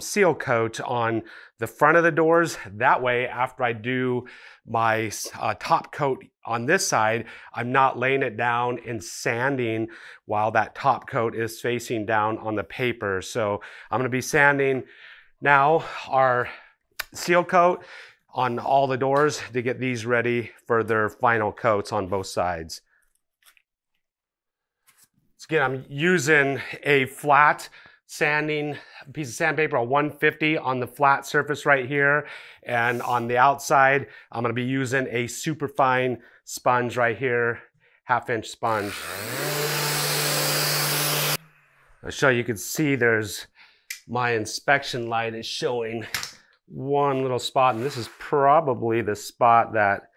seal coat on the front of the doors. That way, after I do my top coat on this side, I'm not laying it down and sanding while that top coat is facing down on the paper. So I'm gonna be sanding now our seal coat on all the doors to get these ready for their final coats on both sides. So again, I'm using a flat sanding piece of sandpaper, a 150 on the flat surface right here. And on the outside, I'm gonna be using a super fine sponge right here, 1/2 inch sponge. So you can see there's my inspection light is showing one little spot, and this is probably the spot that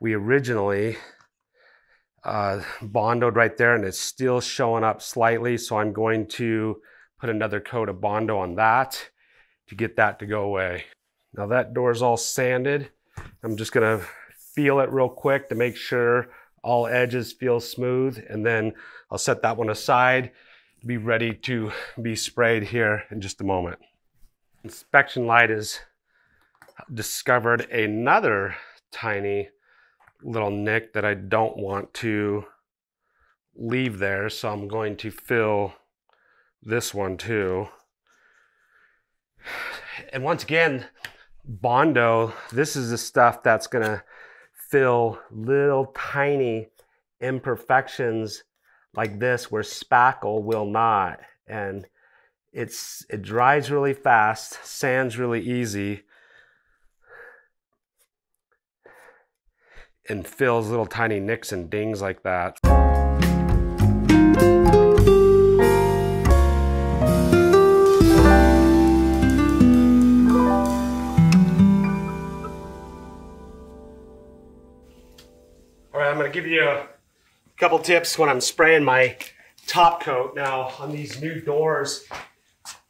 we originally bondoed right there, and it's still showing up slightly. So I'm going to put another coat of Bondo on that to get that to go away. Now that door's all sanded. I'm just gonna feel it real quick to make sure all edges feel smooth, and then I'll set that one aside to be ready to be sprayed here in just a moment. Inspection light has discovered another tiny little nick that I don't want to leave there, so I'm going to fill this one too. And once again, Bondo, this is the stuff that's gonna fill little tiny imperfections like this where spackle will not. And it dries really fast, sands really easy, and fills little tiny nicks and dings like that. All right, I'm gonna give you a couple tips when I'm spraying my top coat. Now on these new doors,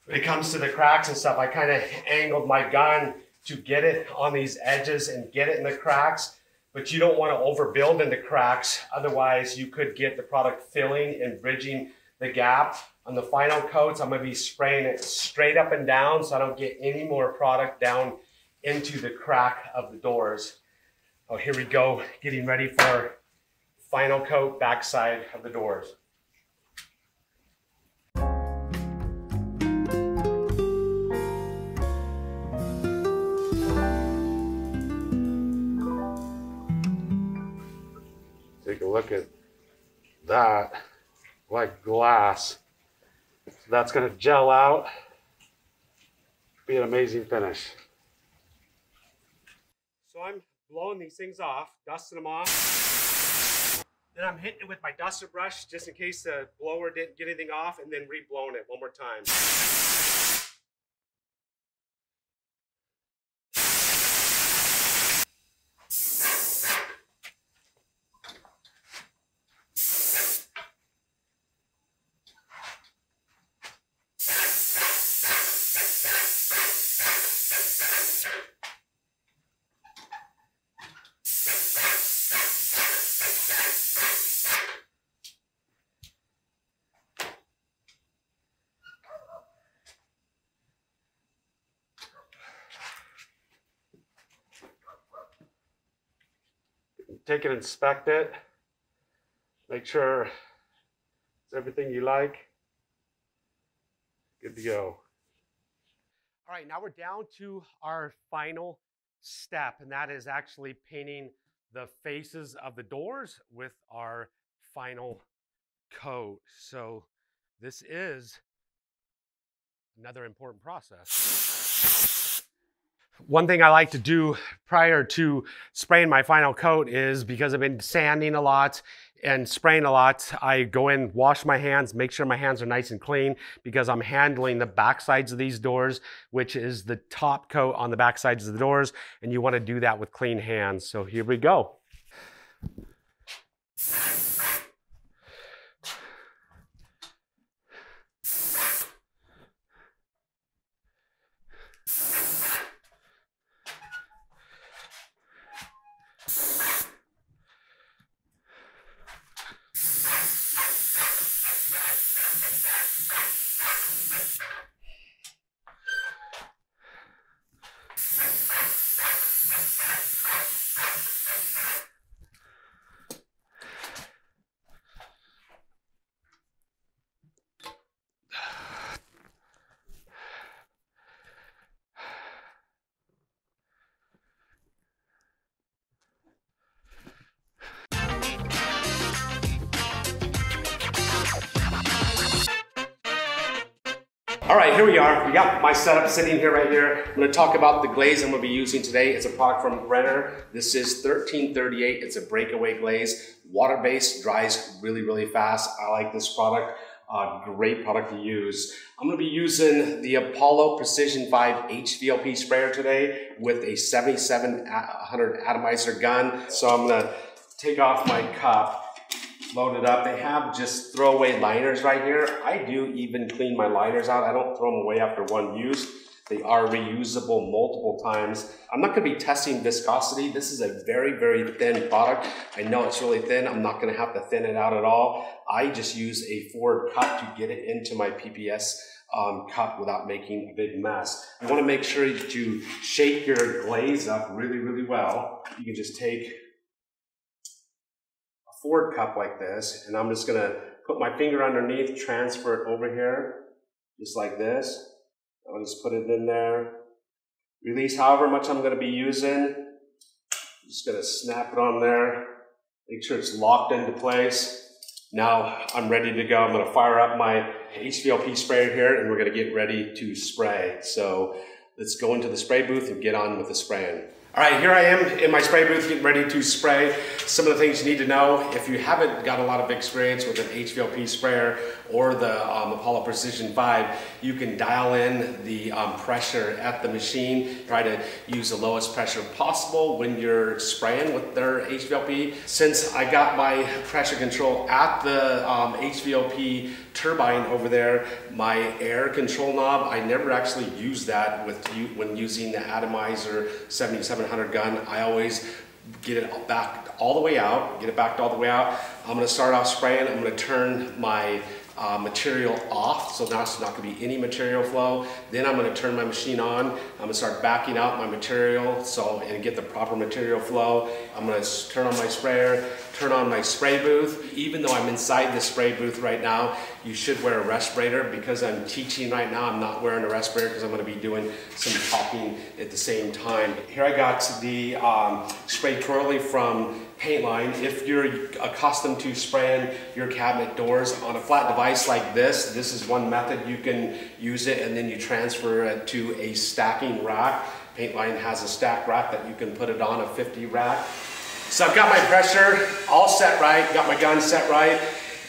when it comes to the cracks and stuff, I kind of angled my gun to get it on these edges and get it in the cracks. But you don't want to overbuild in the cracks, otherwise you could get the product filling and bridging the gap. On the final coats, I'm going to be spraying it straight up and down so I don't get any more product down into the crack of the doors. Oh, here we go, getting ready for final coat backside of the doors. Take a look at that, like glass. So that's going to gel out, be an amazing finish. So I'm blowing these things off, dusting them off. Then I'm hitting it with my duster brush just in case the blower didn't get anything off, and then re-blowing it one more time. Take it, inspect it, make sure it's everything you like. Good to go. All right, now we're down to our final step, and that is actually painting the faces of the doors with our final coat. So this is Another important process. One thing I like to do prior to spraying my final coat is, because I've been sanding a lot and spraying a lot, I go in, wash my hands, make sure my hands are nice and clean, because I'm handling the back sides of these doors, which is the top coat on the back sides of the doors, and you want to do that with clean hands. So here we go. All right, here we are. We got my setup sitting here right here. I'm gonna talk about the glaze I'm gonna be using today. It's a product from Renner. This is 1338. It's a breakaway glaze. Water-based, dries really, really fast. I like this product. Great product to use. I'm gonna be using the Apollo Precision 5 HVLP sprayer today with a 7700 atomizer gun. So I'm gonna take off my cup, load it up. They have just throwaway liners right here. I do even clean my liners out. I don't throw them away after one use. They are reusable multiple times. I'm not gonna be testing viscosity. This is a very, very thin product. I know it's really thin. I'm not gonna have to thin it out at all. I just use a Ford cup to get it into my PPS cup without making a big mess. You wanna make sure that you shake your glaze up really, really well. You can just take Ford cup like this, and I'm just gonna put my finger underneath, transfer it over here, just like this. I'll just put it in there. Release however much I'm gonna be using. I'm just gonna snap it on there. Make sure it's locked into place. Now I'm ready to go. I'm gonna fire up my HVLP sprayer here, and we're gonna get ready to spray. So let's go into the spray booth and get on with the spraying. All right, here I am in my spray booth getting ready to spray. Some of the things you need to know if you haven't got a lot of experience with an HVLP sprayer or the Apollo Precision 5, you can dial in the pressure at the machine. Try to use the lowest pressure possible when you're spraying with their HVLP. Since I got my pressure control at the HVLP turbine over there, my air control knob, I never actually used that when using the atomizer 7700 gun. I always get it back all the way out, I'm gonna start off spraying. I'm gonna turn my material off, so now it's not gonna be any material flow. Then I'm gonna turn my machine on. I'm gonna start backing out my material and get the proper material flow. I'm gonna turn on my sprayer, turn on my spray booth. Even though I'm inside the spray booth right now, you should wear a respirator. Because I'm teaching right now, I'm not wearing a respirator because I'm gonna be doing some talking at the same time. Here I got the Spray Twirly from Paintline. If you're accustomed to spraying your cabinet doors on a flat device like this, this is one method you can use it, and then you transfer it to a stacking rack. Paintline has a stack rack that you can put it on, a 50 rack. So I've got my pressure all set right, got my gun set right,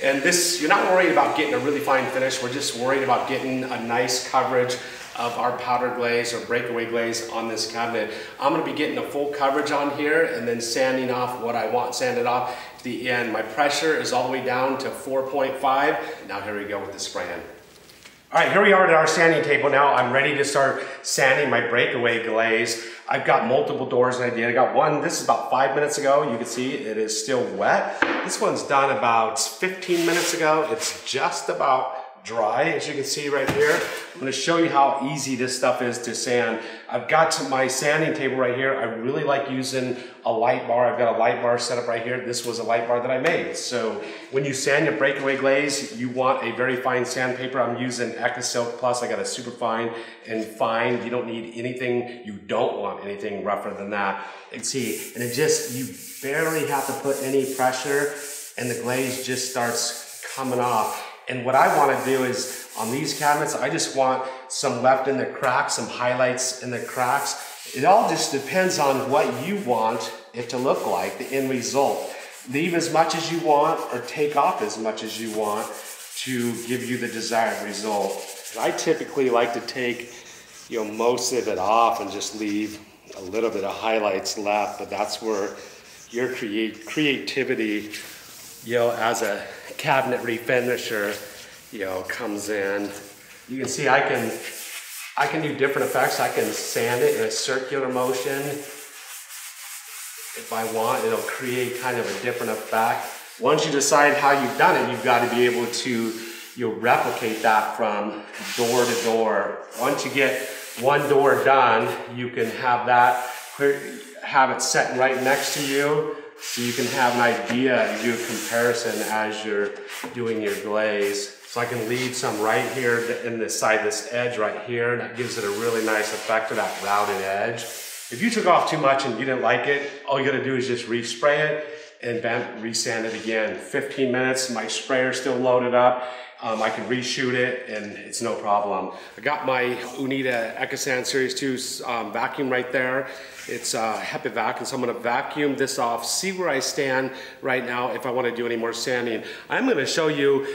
and this, you're not worried about getting a really fine finish, we're just worried about getting a nice coverage of our powder glaze or breakaway glaze on this cabinet. I'm gonna be getting a full coverage on here and then sanding off what I want sanded off at the end. My pressure is all the way down to 4.5. Now here we go with the spraying. All right, here we are at our sanding table now. I'm ready to start sanding my breakaway glaze. I've got multiple doors that I did. I got one, this is about 5 minutes ago. You can see it is still wet. This one's done about 15 minutes ago. It's just about dry, as you can see right here. I'm gonna show you how easy this stuff is to sand. I've got my sanding table right here. I really like using a light bar. I've got a light bar set up right here. This was a light bar that I made. So when you sand your breakaway glaze, you want a very fine sandpaper. I'm using Eka Silk Plus. I got a super fine and fine. You don't need anything. You don't want anything rougher than that. And see, and it just, you barely have to put any pressure and the glaze just starts coming off. And what I want to do is on these cabinets, I just want some left in the cracks, some highlights in the cracks. It all just depends on what you want it to look like, the end result. Leave as much as you want or take off as much as you want to give you the desired result. And I typically like to take, you know, most of it off and just leave a little bit of highlights left, but that's where your creativity, you know, as a cabinet refinisher, you know, comes in. You can see I can do different effects. I can sand it in a circular motion. If I want, it'll create kind of a different effect. Once you decide how you've done it, you've got to be able to, you'll replicate that from door to door. Once you get one door done, you can have that, have it set right next to you, so you can have an idea and do a comparison as you're doing your glaze. So I can leave some right here in the side, this edge right here, and that gives it a really nice effect to that rounded edge. If you took off too much and you didn't like it, all you gotta do is just respray it and then resand it again. 15 minutes, my sprayer's still loaded up. I can reshoot it and it's no problem. I got my Unita Ecosan Series 2 vacuum right there. It's a HEPA vacuum, so I'm gonna vacuum this off, see where I stand right now if I wanna do any more sanding. I'm gonna show you,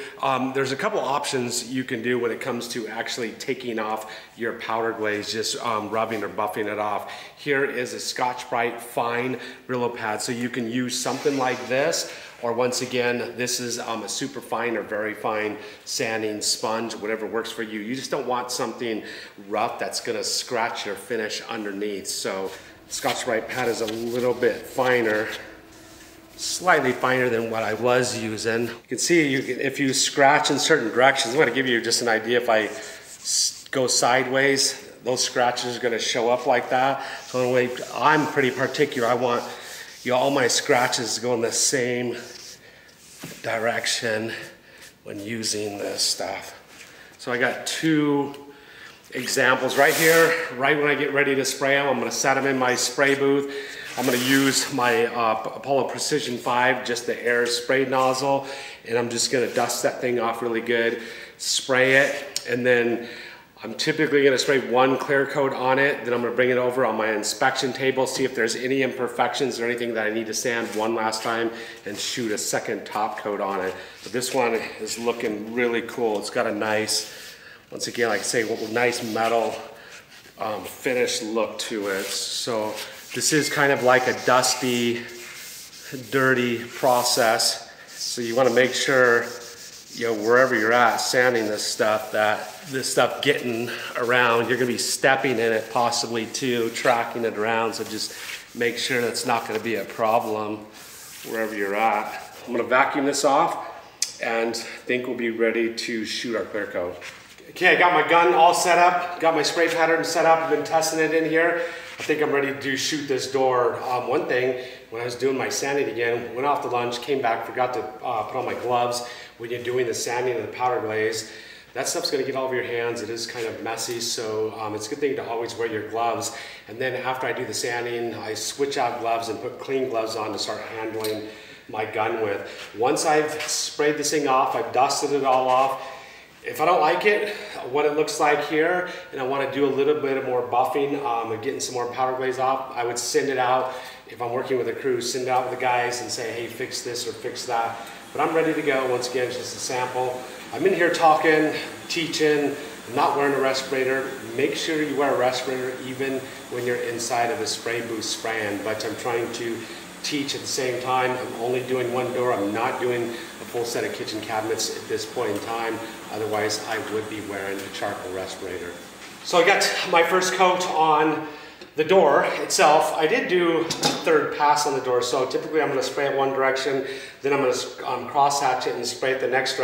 there's a couple options you can do when it comes to actually taking off your powder glaze, just rubbing or buffing it off. Here is a Scotch-Brite fine Brillo pad, so you can use something like this, or once again, this is a super fine or very fine sanding sponge, whatever works for you. You just don't want something rough that's gonna scratch your finish underneath. So Scotch-Brite pad is a little bit finer, slightly finer than what I was using. You can see if you scratch in certain directions, I'm gonna give you just an idea. If I go sideways, those scratches are gonna show up like that. So anyway, I'm pretty particular. I want, you know, all my scratches go in the same direction when using this stuff. So I got two examples right here. Right when I get ready to spray them, I'm gonna set them in my spray booth. I'm gonna use my Apollo Precision 5, just the air spray nozzle, and I'm just gonna dust that thing off really good, spray it, and then I'm typically gonna spray one clear coat on it, then I'm gonna bring it over on my inspection table, see if there's any imperfections or anything that I need to sand one last time, and shoot a second top coat on it. But this one is looking really cool. It's got a nice, once again, like I say, nice metal finish look to it. So this is kind of like a dusty, dirty process. So you wanna make sure, you know, wherever you're at sanding this stuff, that this stuff getting around, you're gonna be stepping in it possibly too, tracking it around, so just make sure that's not gonna be a problem wherever you're at. I'm gonna vacuum this off and I think we'll be ready to shoot our clear coat. Okay, I got my gun all set up, got my spray pattern set up, I've been testing it in here. I think I'm ready to shoot this door. One thing, when I was doing my sanding again, went off to lunch, came back, forgot to put on my gloves. When you're doing the sanding and the powder glaze, that stuff's gonna get all over your hands. It is kind of messy, so it's a good thing to always wear your gloves. And then after I do the sanding, I switch out gloves and put clean gloves on to start handling my gun with. Once I've sprayed this thing off, I've dusted it all off. If I don't like it, what it looks like here, and I want to do a little bit of more buffing and getting some more powder glaze off, I would send it out. If I'm working with a crew, send it out with the guys and say, hey, fix this or fix that. But I'm ready to go. Once again, it's just a sample. I'm in here talking, teaching, not wearing a respirator. Make sure you wear a respirator even when you're inside of a spray booth spraying. But I'm trying to teach at the same time. I'm only doing one door. I'm not doing a full set of kitchen cabinets at this point in time. Otherwise, I would be wearing a charcoal respirator. So I got my first coat on the door itself. I did do a third pass on the door. So typically I'm gonna spray it one direction, then I'm gonna cross hatch it and spray it the next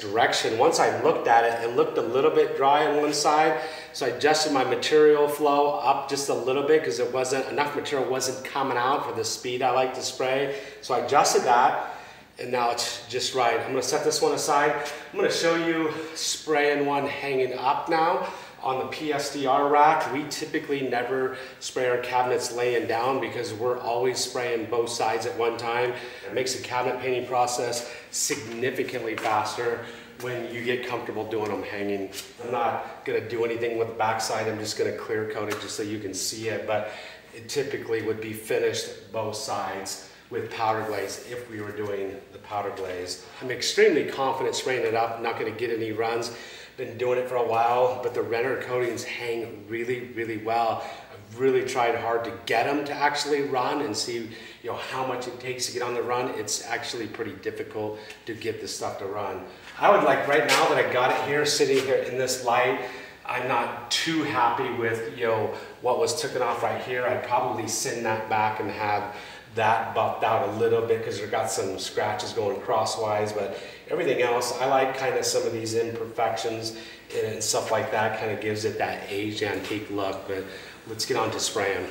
direction. Once I looked at it, it looked a little bit dry on one side, so I adjusted my material flow up just a little bit because it wasn't enough material wasn't coming out for the speed I like to spray. So I adjusted that, and now it's just right. I'm gonna set this one aside. I'm gonna show you spraying one hanging up now. on the PSDR rack, we typically never spray our cabinets laying down because we're always spraying both sides at one time. It makes the cabinet painting process significantly faster when you get comfortable doing them hanging. I'm not gonna do anything with the backside, I'm just gonna clear coat it just so you can see it, but it typically would be finished both sides with powder glaze if we were doing the powder glaze. I'm extremely confident spraying it up, not gonna get any runs. Been doing it for a while, but the Renner coatings hang really, really well. I've really tried hard to get them to actually run and see, you know, how much it takes to get on the run. It's actually pretty difficult to get this stuff to run. I would like, right now that I got it here, sitting here in this light, I'm not too happy with, you know, what was taken off right here. I'd probably send that back and have that buffed out a little bit because we've got some scratches going crosswise, but everything else, I like kind of some of these imperfections and stuff like that. Kind of gives it that aged antique look, but let's get on to spraying.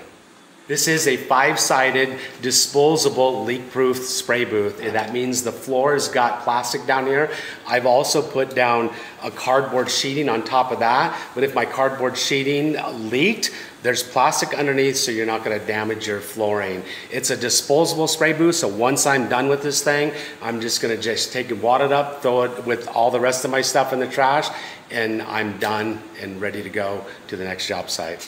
This is a 5-sided disposable leak-proof spray booth. That means the floor's got plastic down here. I've also put down a cardboard sheeting on top of that, but if my cardboard sheeting leaked, there's plastic underneath, so you're not gonna damage your flooring. It's a disposable spray booth, so once I'm done with this thing, I'm just gonna just take and wad it up, throw it with all the rest of my stuff in the trash, and I'm done and ready to go to the next job site.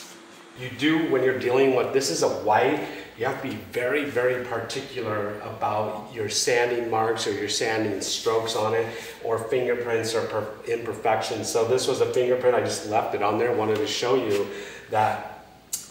You do, when you're dealing with, this is a white, you have to be very, very particular about your sanding marks or your sanding strokes on it, or fingerprints or imperfections. So this was a fingerprint, I just left it on there, wanted to show you that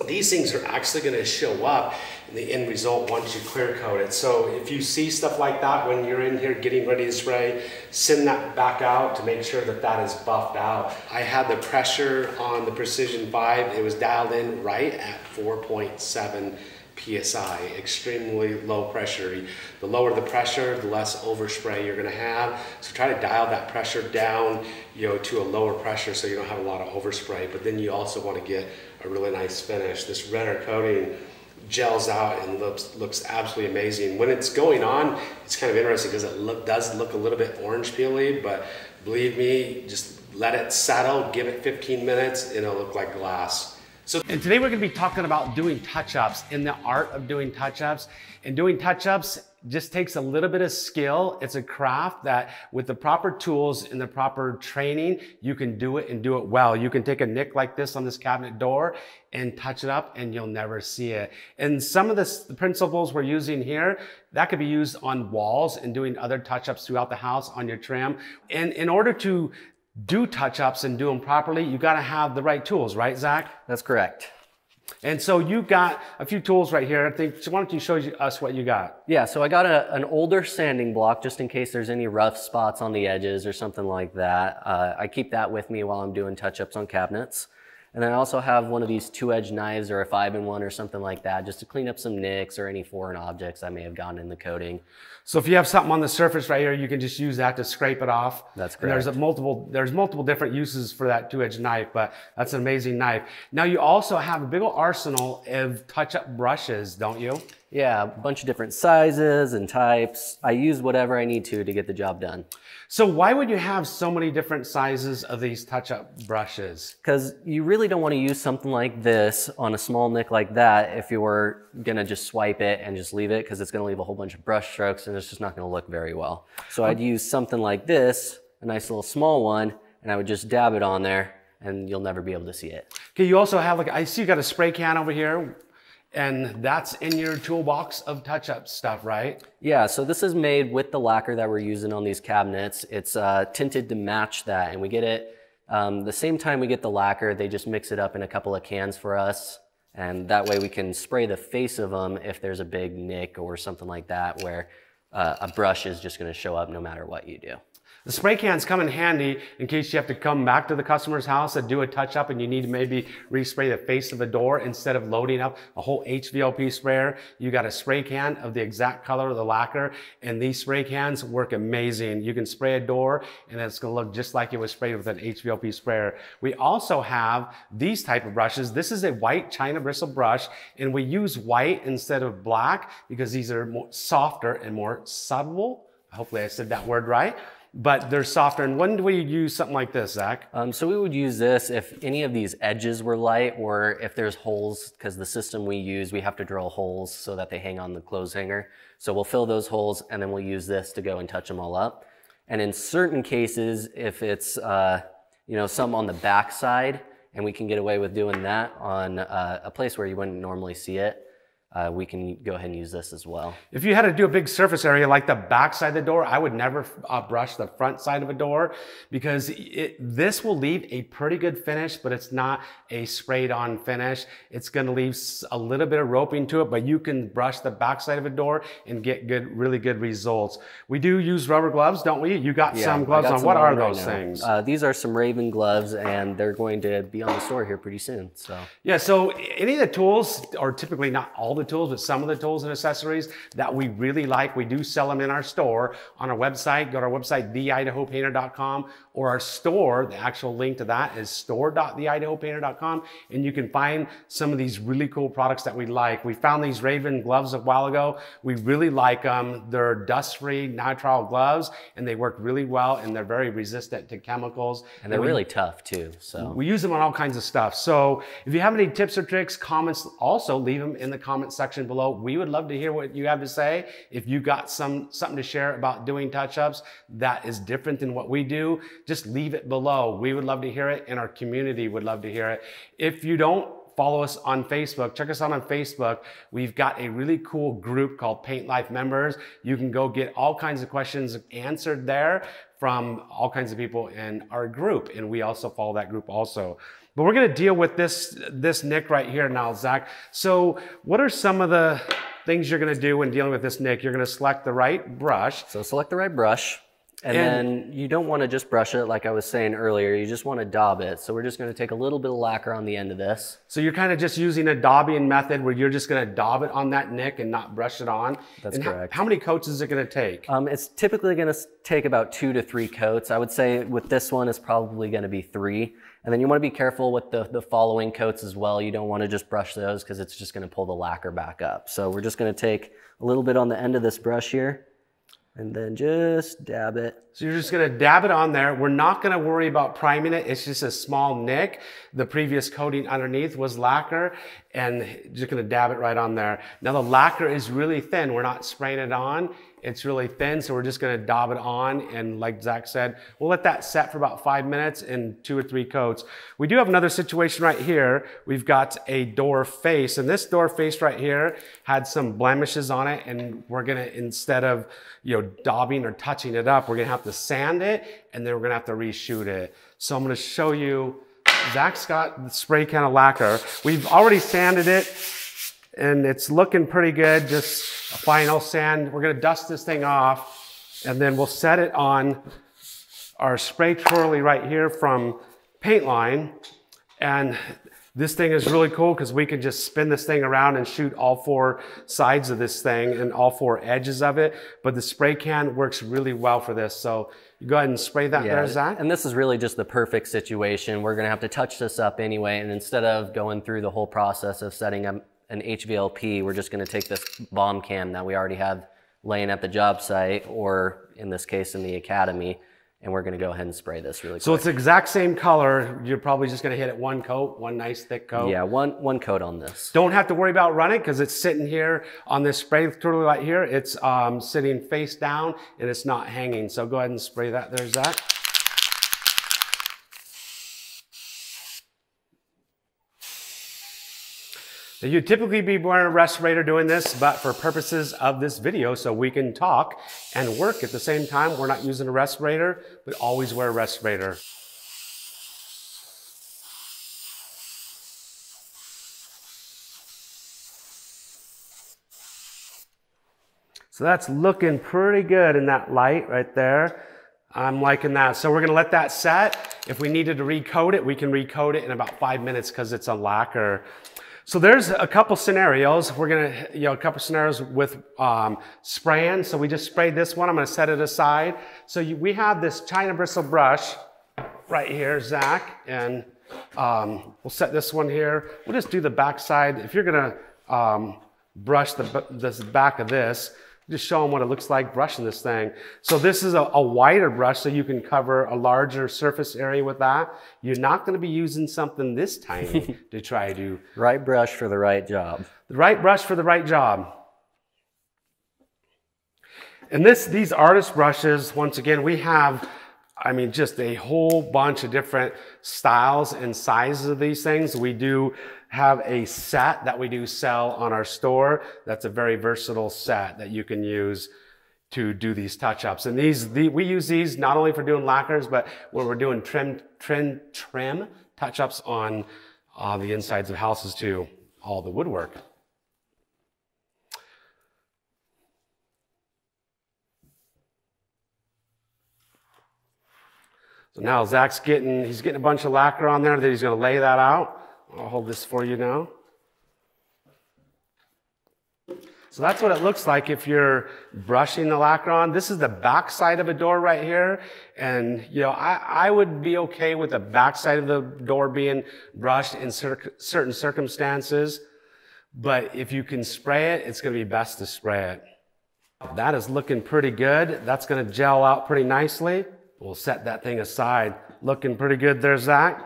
these things are actually gonna show up in the end result once you clear coat it. So if you see stuff like that when you're in here getting ready to spray, send that back out to make sure that that is buffed out. I had the pressure on the Precision 5, it was dialed in right at 4.7 PSI, extremely low pressure. The lower the pressure, the less overspray you're gonna have. So try to dial that pressure down, you know, to a lower pressure so you don't have a lot of overspray, but then you also wanna get a really nice finish. This Renner coating gels out and looks absolutely amazing. When it's going on, it's kind of interesting because it does look a little bit orange peely, but believe me, just let it settle, give it 15 minutes, and it'll look like glass. And today we're gonna be talking about doing touch-ups and the art of doing touch-ups. And doing touch-ups just takes a little bit of skill. It's a craft that with the proper tools and the proper training, you can do it and do it well. You can take a nick like this on this cabinet door and touch it up and you'll never see it. And some of the principles we're using here, that could be used on walls and doing other touch-ups throughout the house on your trim. And in order to do touch-ups and do them properly, you gotta have the right tools, right, Zach? That's correct. And so you got a few tools right here. I think, so why don't you show us what you got? Yeah, so I got an older sanding block just in case there's any rough spots on the edges or something like that. I keep that with me while I'm doing touch-ups on cabinets. And then I also have one of these 2-edge knives or a 5-in-1 or something like that, just to clean up some nicks or any foreign objects that may have gone in the coating. So if you have something on the surface right here, you can just use that to scrape it off. That's correct. And there's multiple different uses for that 2-edge knife, but that's an amazing knife. Now you also have a big old arsenal of touch-up brushes, don't you? Yeah, a bunch of different sizes and types. I use whatever I need to get the job done. So why would you have so many different sizes of these touch-up brushes? Because you really don't want to use something like this on a small nick like that if you were going to just swipe it and just leave it, because it's going to leave a whole bunch of brush strokes and it's just not going to look very well. So I'd use something like this, a nice little small one, and I would just dab it on there and you'll never be able to see it. Okay, you also have, like, I see you got a spray can over here. And that's in your toolbox of touch-up stuff, right? Yeah, so this is made with the lacquer that we're using on these cabinets. It's tinted to match that, and we get it the same time we get the lacquer. They just mix it up in a couple of cans for us, and that way we can spray the face of them if there's a big nick or something like that where a brush is just gonna show up no matter what you do. The spray cans come in handy in case you have to come back to the customer's house and do a touch-up and you need to maybe respray the face of the door instead of loading up a whole HVLP sprayer. You got a spray can of the exact color of the lacquer, and these spray cans work amazing. You can spray a door and it's gonna look just like it was sprayed with an HVLP sprayer. We also have these type of brushes. This is a white China bristle brush, and we use white instead of black because these are more softer and more subtle. Hopefully I said that word right. but they're softer. And when do we use something like this, Zach? So we would use this if any of these edges were light, or if there's holes, because the system we use, we have to drill holes so that they hang on the clothes hanger. So we'll fill those holes and then we'll use this to go and touch them all up. And in certain cases, if it's you know, some on the back side, and we can get away with doing that on a place where you wouldn't normally see it, we can go ahead and use this as well. If you had to do a big surface area like the back side of the door, I would never brush the front side of a door, because this will leave a pretty good finish, but it's not a sprayed on finish. It's gonna leave a little bit of roping to it, but you can brush the back side of a door and get good, really good results. We do use rubber gloves, don't we? You got some gloves on. What are those things? These are some Raven gloves, and they're going to be on the store here pretty soon, so. Yeah, so any of the tools are typically not all the tools, but some of the tools and accessories that we really like. We do sell them in our store on our website. Go to our website, theidahopainter.com, or our store. The actual link to that is store.theidahopainter.com, and you can find some of these really cool products that we like. We found these Raven gloves a while ago. We really like them. They're dust-free nitrile gloves, and they work really well, and they're very resistant to chemicals. And they're really tough too, so. We use them on all kinds of stuff. So if you have any tips or tricks, comments, also leave them in the comments section below. We would love to hear what you have to say. If you got something to share about doing touch-ups that is different than what we do, just leave it below. We would love to hear it, and our community would love to hear it. If you don't follow us on Facebook, check us out on Facebook. We've got a really cool group called Paint Life Members. You can go get all kinds of questions answered there from all kinds of people in our group, and we also follow that group also. But we're gonna deal with this nick right here now, Zach. So what are some of the things you're gonna do when dealing with this nick? You're gonna select the right brush. So select the right brush, and then you don't wanna just brush it like I was saying earlier, you just wanna daub it. So we're just gonna take a little bit of lacquer on the end of this. So you're kinda just using a daubing method where you're just gonna daub it on that nick and not brush it on? That's correct. How many coats is it gonna take? It's typically gonna take about 2 to 3 coats. I would say with this one, it's probably gonna be 3. And then you want to be careful with the following coats as well. You don't want to just brush those, because it's just going to pull the lacquer back up. So we're just going to take a little bit on the end of this brush here and then just dab it. So you're just gonna dab it on there. We're not gonna worry about priming it. It's just a small nick. The previous coating underneath was lacquer, and just gonna dab it right on there. Now the lacquer is really thin. We're not spraying it on. It's really thin, so we're just gonna daub it on, and like Zach said, we'll let that set for about 5 minutes and 2 or 3 coats. We do have another situation right here. We've got a door face, and this door face right here had some blemishes on it, and we're gonna, instead of, you know, daubing or touching it up, we're gonna have to sand it, and then we're gonna have to reshoot it. So I'm gonna show you, Zach's got the spray can of lacquer. We've already sanded it, and it's looking pretty good, just a final sand. We're gonna dust this thing off, and then we'll set it on our Spray Twirly right here from Paintline. And this thing is really cool because we can just spin this thing around and shoot all 4 sides of this thing and all 4 edges of it. But the spray can works really well for this. So you go ahead and spray that there, Zach. And this is really just the perfect situation. We're gonna have to touch this up anyway. And instead of going through the whole process of setting up an HVLP, we're just gonna take this bomb cam that we already have laying at the job site, or in this case in the academy, and we're gonna go ahead and spray this really quick. So it's the exact same color. You're probably just gonna hit it one coat, one nice thick coat. Yeah, one coat on this. Don't have to worry about running, because it's sitting here on this spray totally right here. It's sitting face down, and it's not hanging. So go ahead and spray that there, Zach. Now, you'd typically be wearing a respirator doing this, but for purposes of this video, so we can talk and work at the same time, we're not using a respirator, but always wear a respirator. So that's looking pretty good in that light right there. I'm liking that. So we're gonna let that set. If we needed to recoat it, we can recoat it in about 5 minutes, because it's a lacquer. So there's a couple scenarios. We're gonna, you know, a couple scenarios with spraying. So we just sprayed this one. I'm gonna set it aside. So we have this China bristle brush right here, Zach, and we'll set this one here. We'll just do the back side. If you're gonna brush the back of this, just show them what it looks like brushing this thing. So this is a wider brush, so you can cover a larger surface area with that. You're not going to be using something this tiny to try to... Right brush for the right job. The right brush for the right job. And these artist brushes, once again, we have, I mean, just a whole bunch of different styles and sizes of these things. We do have a set that we do sell on our store. That's a very versatile set that you can use to do these touch-ups. And we use these not only for doing lacquers, but when we're doing trim touch-ups on the insides of houses too, all the woodwork. So now Zach's he's getting a bunch of lacquer on there that he's gonna lay that out. I'll hold this for you now. So that's what it looks like if you're brushing the lacquer on. This is the back side of a door right here. And you know, I would be okay with the back side of the door being brushed in certain circumstances. But if you can spray it, it's gonna be best to spray it. That is looking pretty good. That's gonna gel out pretty nicely. We'll set that thing aside. Looking pretty good there, Zach.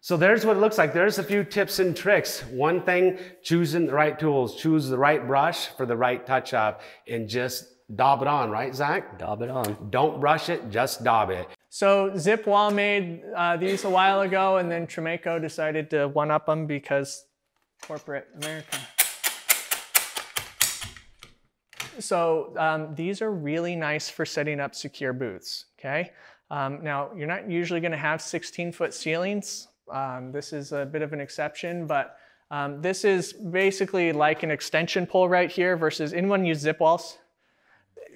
So there's what it looks like. There's a few tips and tricks. One thing, choosing the right tools. Choose the right brush for the right touch-up and just daub it on, right, Zach? Daub it on. Don't brush it, just daub it. So ZipWall made these a while ago, and then Tremco decided to one-up them because corporate America. So these are really nice for setting up secure booths, okay? Now, you're not usually gonna have 16-foot ceilings. This is a bit of an exception, but this is basically like an extension pole right here versus, anyone use zip walls?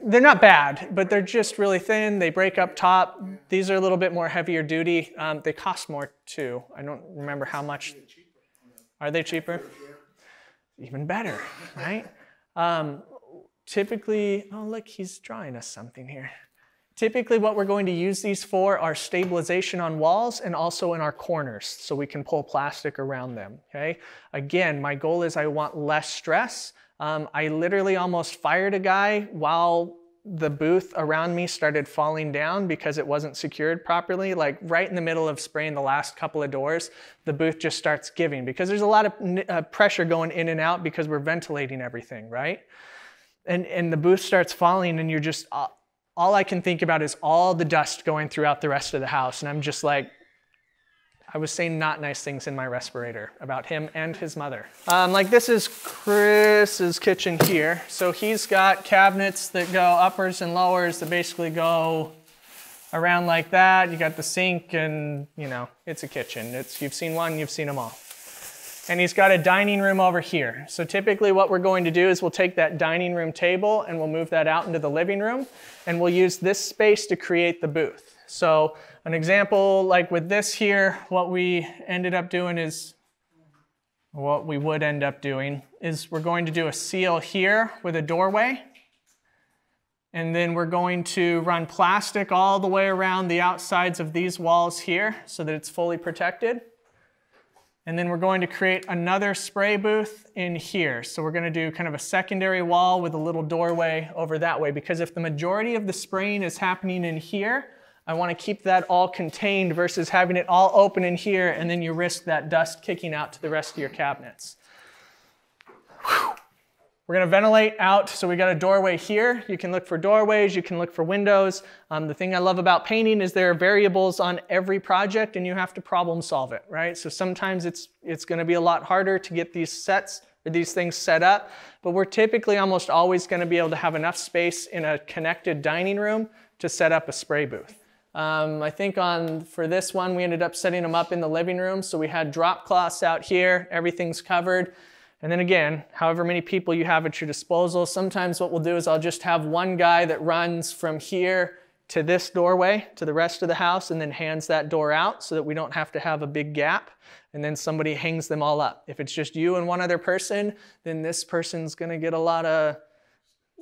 They're not bad, but they're just really thin. They break up top. These are a little bit more heavier duty. They cost more too. I don't remember how much. Are they cheaper? Even better, right? Typically, oh look, he's drawing us something here. Typically what we're going to use these for are stabilization on walls and also in our corners, so we can pull plastic around them, okay? Again, my goal is I want less stress. I literally almost fired a guy while the booth around me started falling down because it wasn't secured properly. Like right in the middle of spraying the last couple of doors, the booth just starts giving because there's a lot of pressure going in and out because we're ventilating everything, right? And the booth starts falling and you're just, all I can think about is all the dust going throughout the rest of the house. And I'm just like, I was saying not nice things in my respirator about him and his mother. Like this is Chris's kitchen here. So he's got cabinets that go uppers and lowers that basically go around like that. You got the sink and you know, it's a kitchen. You've seen one, you've seen them all. And he's got a dining room over here. So typically what we're going to do is we'll take that dining room table and we'll move that out into the living room, and we'll use this space to create the booth. So an example, like with this here, what we ended up doing is, what we would end up doing is we're going to do a seal here with a doorway. And then we're going to run plastic all the way around the outsides of these walls here so that it's fully protected. And then we're going to create another spray booth in here. So we're gonna do kind of a secondary wall with a little doorway over that way, because if the majority of the spraying is happening in here, I wanna keep that all contained versus having it all open in here and then you risk that dust kicking out to the rest of your cabinets. We're gonna ventilate out, so we got a doorway here. You can look for doorways, you can look for windows. The thing I love about painting is there are variables on every project and you have to problem solve it, right? So sometimes it's gonna be a lot harder to get these sets or these things set up, but we're typically almost always gonna be able to have enough space in a connected dining room to set up a spray booth. I think for this one, we ended up setting them up in the living room. So we had drop cloths out here, everything's covered. And then again, however many people you have at your disposal, sometimes what we'll do is I'll just have one guy that runs from here to this doorway to the rest of the house and then hands that door out so that we don't have to have a big gap, and then somebody hangs them all up. If it's just you and one other person, then this person's gonna get a lot of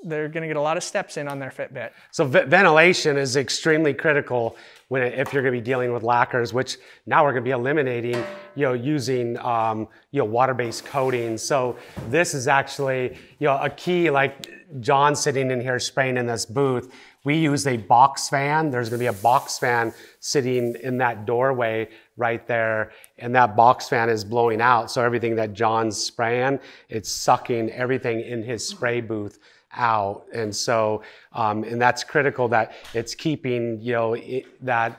they're gonna get a lot of steps in on their Fitbit. So ventilation is extremely critical when if you're gonna be dealing with lacquers, which now we're gonna be eliminating, you know, using water-based coating. So this is actually, you know, a key. Like John sitting in here spraying in this booth, we use a box fan. There's gonna be a box fan sitting in that doorway right there, and that box fan is blowing out. So everything that John's spraying, it's sucking everything in his spray booth out. And so, and that's critical, that it's keeping, you know, that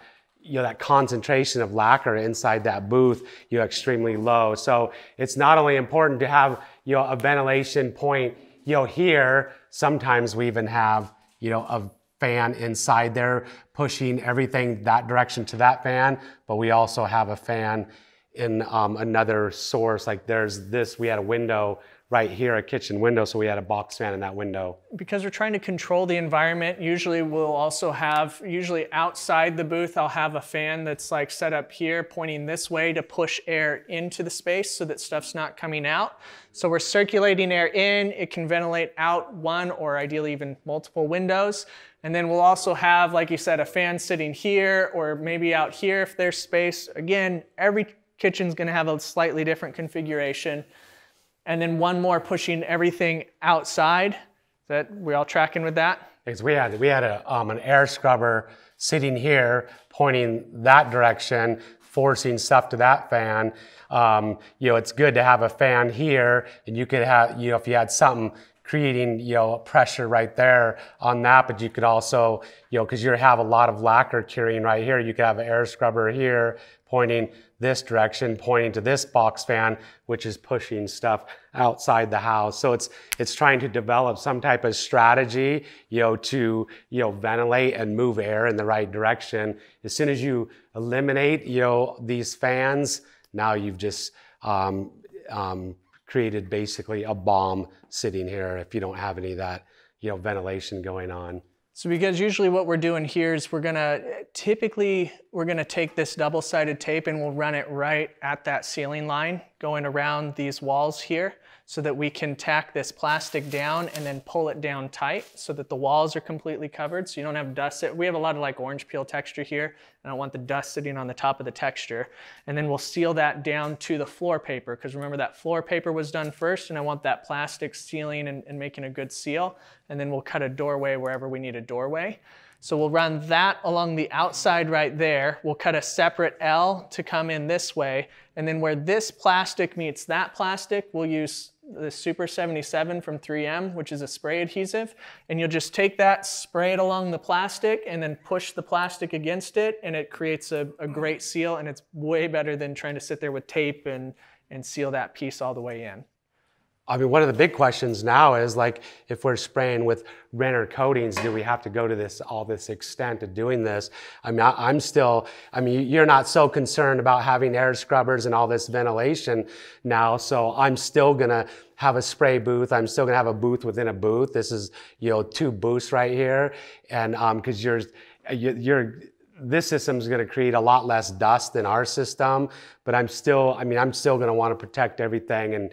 concentration of lacquer inside that booth, you know, extremely low. So it's not only important to have, you know, a ventilation point, you know, here, sometimes we even have, you know, a fan inside there pushing everything that direction to that fan, but we also have a fan in another source. Like there's this, we had a window right here, a kitchen window, so we had a box fan in that window. Because we're trying to control the environment, usually we'll also have, usually outside the booth, I'll have a fan that's like set up here pointing this way to push air into the space so that stuff's not coming out. So we're circulating air in, it can ventilate out one or ideally even multiple windows. And then we'll also have, like you said, a fan sitting here or maybe out here if there's space. Again, every kitchen's gonna have a slightly different configuration. And then one more pushing everything outside. That we all tracking with that? Because we had a, an air scrubber sitting here pointing that direction, forcing stuff to that fan. You know, it's good to have a fan here, and you could have, you know, if you had something creating, you know, pressure right there on that, but you could also, you know, because you have a lot of lacquer curing right here, you could have an air scrubber here pointing this direction, pointing to this box fan, which is pushing stuff outside the house. So it's trying to develop some type of strategy, you know, to, you know, ventilate and move air in the right direction. As soon as you eliminate, you know, these fans, now you've just created basically a bomb sitting here if you don't have any of that, you know, ventilation going on. So because usually what we're doing here is we're gonna take this double-sided tape and we'll run it right at that ceiling line going around these walls here so that we can tack this plastic down and then pull it down tight so that the walls are completely covered so you don't have dust. We have a lot of like orange peel texture here, and I don't want the dust sitting on the top of the texture. And then we'll seal that down to the floor paper, because remember that floor paper was done first, and I want that plastic sealing and making a good seal. And then we'll cut a doorway wherever we need a doorway. So we'll run that along the outside right there. We'll cut a separate L to come in this way. And then where this plastic meets that plastic, we'll use the Super 77 from 3M, which is a spray adhesive. And you'll just take that, spray it along the plastic, and then push the plastic against it. And it creates a great seal. And it's way better than trying to sit there with tape and seal that piece all the way in. I mean, one of the big questions now is, like, if we're spraying with Renner coatings, do we have to go to all this extent of doing this? I mean, I'm still, I mean, you're not so concerned about having air scrubbers and all this ventilation now, so I'm still gonna have a spray booth. I'm still gonna have a booth within a booth. This is, you know, two booths right here, and because this system's gonna create a lot less dust than our system, but I'm still, I mean, I'm still gonna wanna protect everything and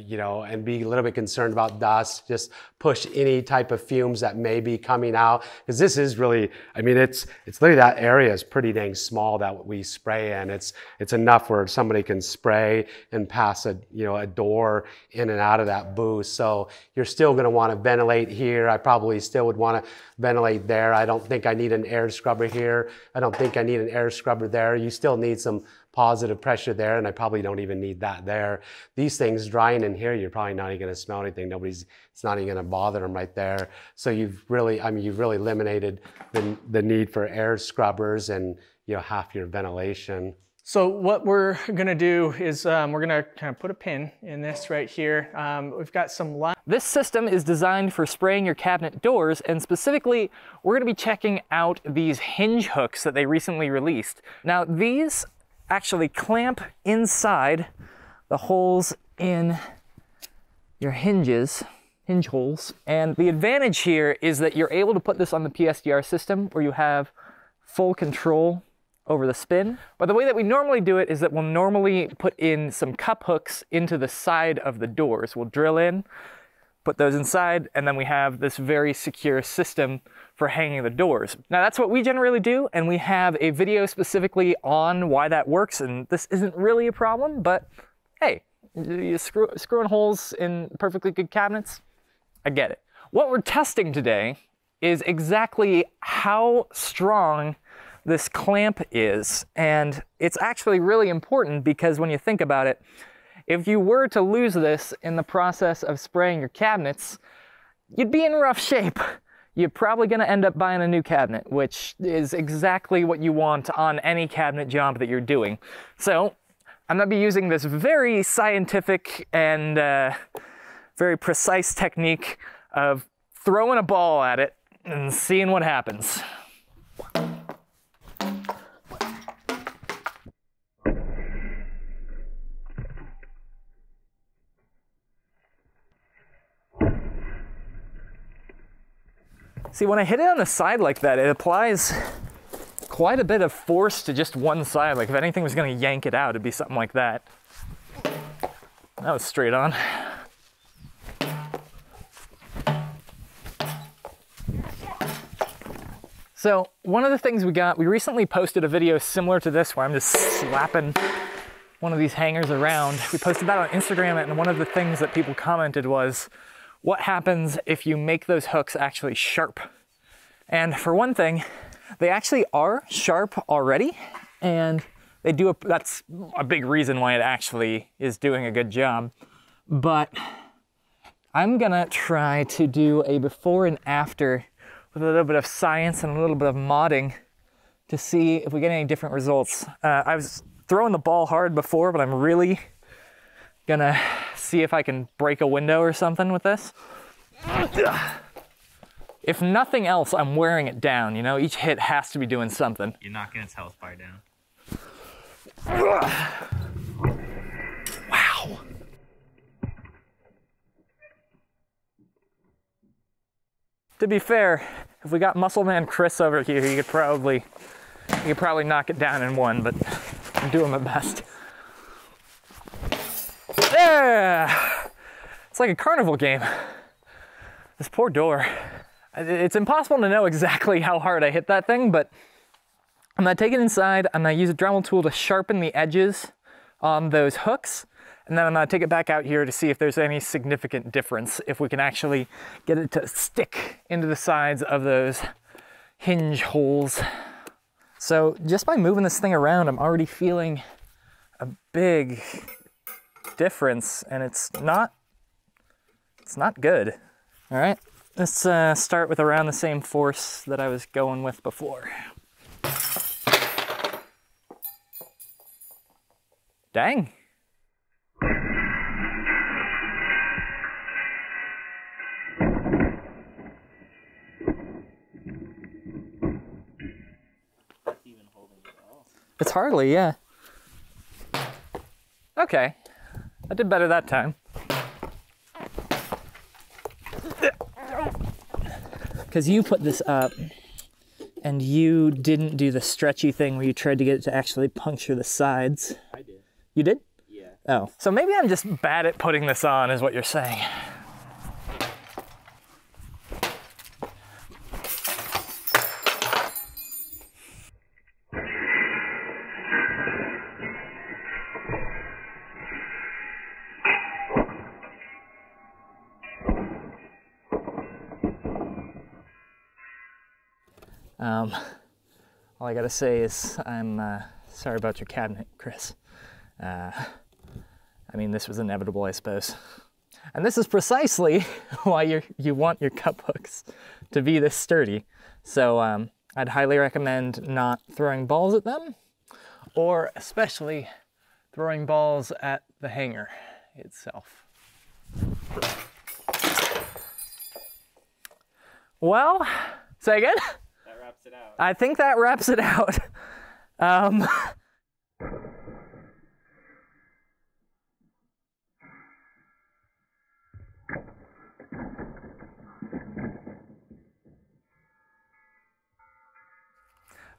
you know, and be a little bit concerned about dust, just push any type of fumes that may be coming out. Because this is really, I mean, it's literally, that area is pretty dang small that we spray in. It's enough where somebody can spray and pass a, you know, a door in and out of that booth. So you're still gonna wanna ventilate here. I probably still would wanna ventilate there. I don't think I need an air scrubber here. I don't think I need an air scrubber there. You still need some positive pressure there, and I probably don't even need that there. These things drying in here, you're probably not even going to smell anything. It's not even going to bother them right there. So you've really, I mean, you've really eliminated the need for air scrubbers and, you know, half your ventilation. So what we're going to do is we're going to kind of put a pin in this right here. We've got some line. This system is designed for spraying your cabinet doors, and specifically, we're going to be checking out these hinge hooks that they recently released. Now these actually clamp inside the holes in your hinge holes. And the advantage here is that you're able to put this on the PSDR system where you have full control over the spin. But the way that we normally do it is that we'll normally put in some cup hooks into the side of the doors. We'll drill in, put those inside, and then we have this very secure system for hanging the doors. Now that's what we generally do, and we have a video specifically on why that works, and this isn't really a problem, but hey, you're screwing holes in perfectly good cabinets, I get it. What we're testing today is exactly how strong this clamp is, and it's actually really important because when you think about it, if you were to lose this in the process of spraying your cabinets, you'd be in rough shape. You're probably gonna end up buying a new cabinet, which is exactly what you want on any cabinet job that you're doing. So I'm gonna be using this very scientific and very precise technique of throwing a ball at it and seeing what happens. See, when I hit it on the side like that, it applies quite a bit of force to just one side. Like if anything was gonna yank it out, it'd be something like that. That was straight on. So one of the things we got, we recently posted a video similar to this where I'm just slapping one of these hangers around. We posted that on Instagram, and one of the things that people commented was, what happens if you make those hooks actually sharp? And for one thing, they actually are sharp already, and they do that's a big reason why it actually is doing a good job. But I'm gonna try to do a before and after with a little bit of science and a little bit of modding to see if we get any different results. I was throwing the ball hard before, but I'm really gonna see if I can break a window or something with this. If nothing else, I'm wearing it down, you know? Each hit has to be doing something. You're not gonna tell it's far down. Wow. To be fair, if we got muscle man Chris over here, he could probably knock it down in one, but I'm doing my best. Yeah. It's like a carnival game. This poor door. It's impossible to know exactly how hard I hit that thing, but I'm gonna take it inside, I'm gonna use a Dremel tool to sharpen the edges on those hooks, and then I'm gonna take it back out here to see if there's any significant difference, if we can actually get it to stick into the sides of those hinge holes. So just by moving this thing around, I'm already feeling a big difference, and it's not good. All right, let's start with around the same force that I was going with before. Dang. It's even holding it off. It's hardly, yeah. Okay. I did better that time. Because you put this up and you didn't do the stretchy thing where you tried to get it to actually puncture the sides. I did. You did? Yeah. Oh. So maybe I'm just bad at putting this on is what you're saying. All I gotta say is I'm sorry about your cabinet, Chris. I mean, this was inevitable, I suppose. And this is precisely why you want your cup hooks to be this sturdy. So I'd highly recommend not throwing balls at them, or especially throwing balls at the hanger itself. Well, say again? It out. I think that wraps it out.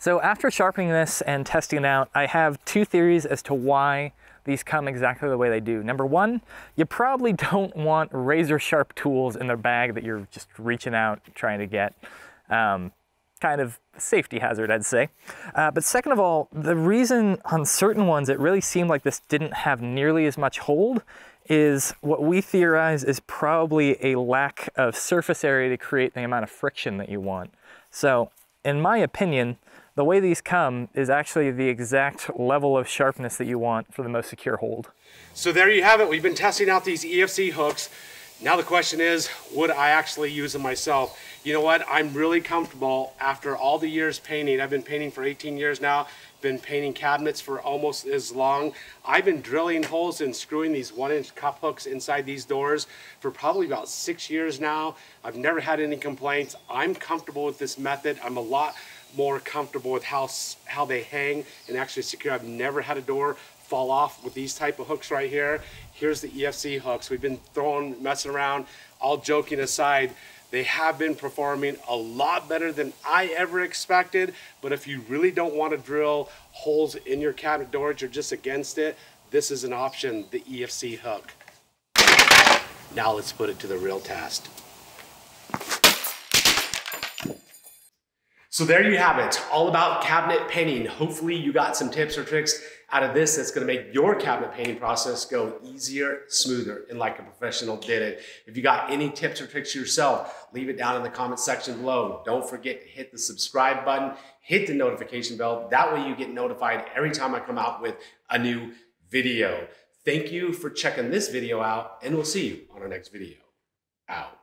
So after sharpening this and testing it out, I have two theories as to why these come exactly the way they do. Number one, you probably don't want razor sharp tools in their bag that you're just reaching out trying to get. Kind of safety hazard, I'd say. But second of all, the reason on certain ones it really seemed like this didn't have nearly as much hold is what we theorize is probably a lack of surface area to create the amount of friction that you want. So in my opinion, the way these come is actually the exact level of sharpness that you want for the most secure hold. So there you have it. We've been testing out these EFC hooks. Now the question is, would I actually use them myself? You know what? I'm really comfortable after all the years painting. I've been painting for 18 years now. Been painting cabinets for almost as long. I've been drilling holes and screwing these 1-inch cup hooks inside these doors for probably about 6 years now. I've never had any complaints. I'm comfortable with this method. I'm a lot more comfortable with how they hang and actually secure. I've never had a door fall off with these type of hooks right here. Here's the EFC hooks. We've been messing around. All joking aside, they have been performing a lot better than I ever expected, but if you really don't want to drill holes in your cabinet doors, you're just against it, this is an option, the EFC hook. Now let's put it to the real test. So there you have it, all about cabinet painting. Hopefully you got some tips or tricks out of this that's gonna make your cabinet painting process go easier, smoother, and like a professional did it. If you got any tips or tricks yourself, leave it down in the comment section below. Don't forget to hit the subscribe button, hit the notification bell. That way you get notified every time I come out with a new video. Thank you for checking this video out, and we'll see you on our next video. Out.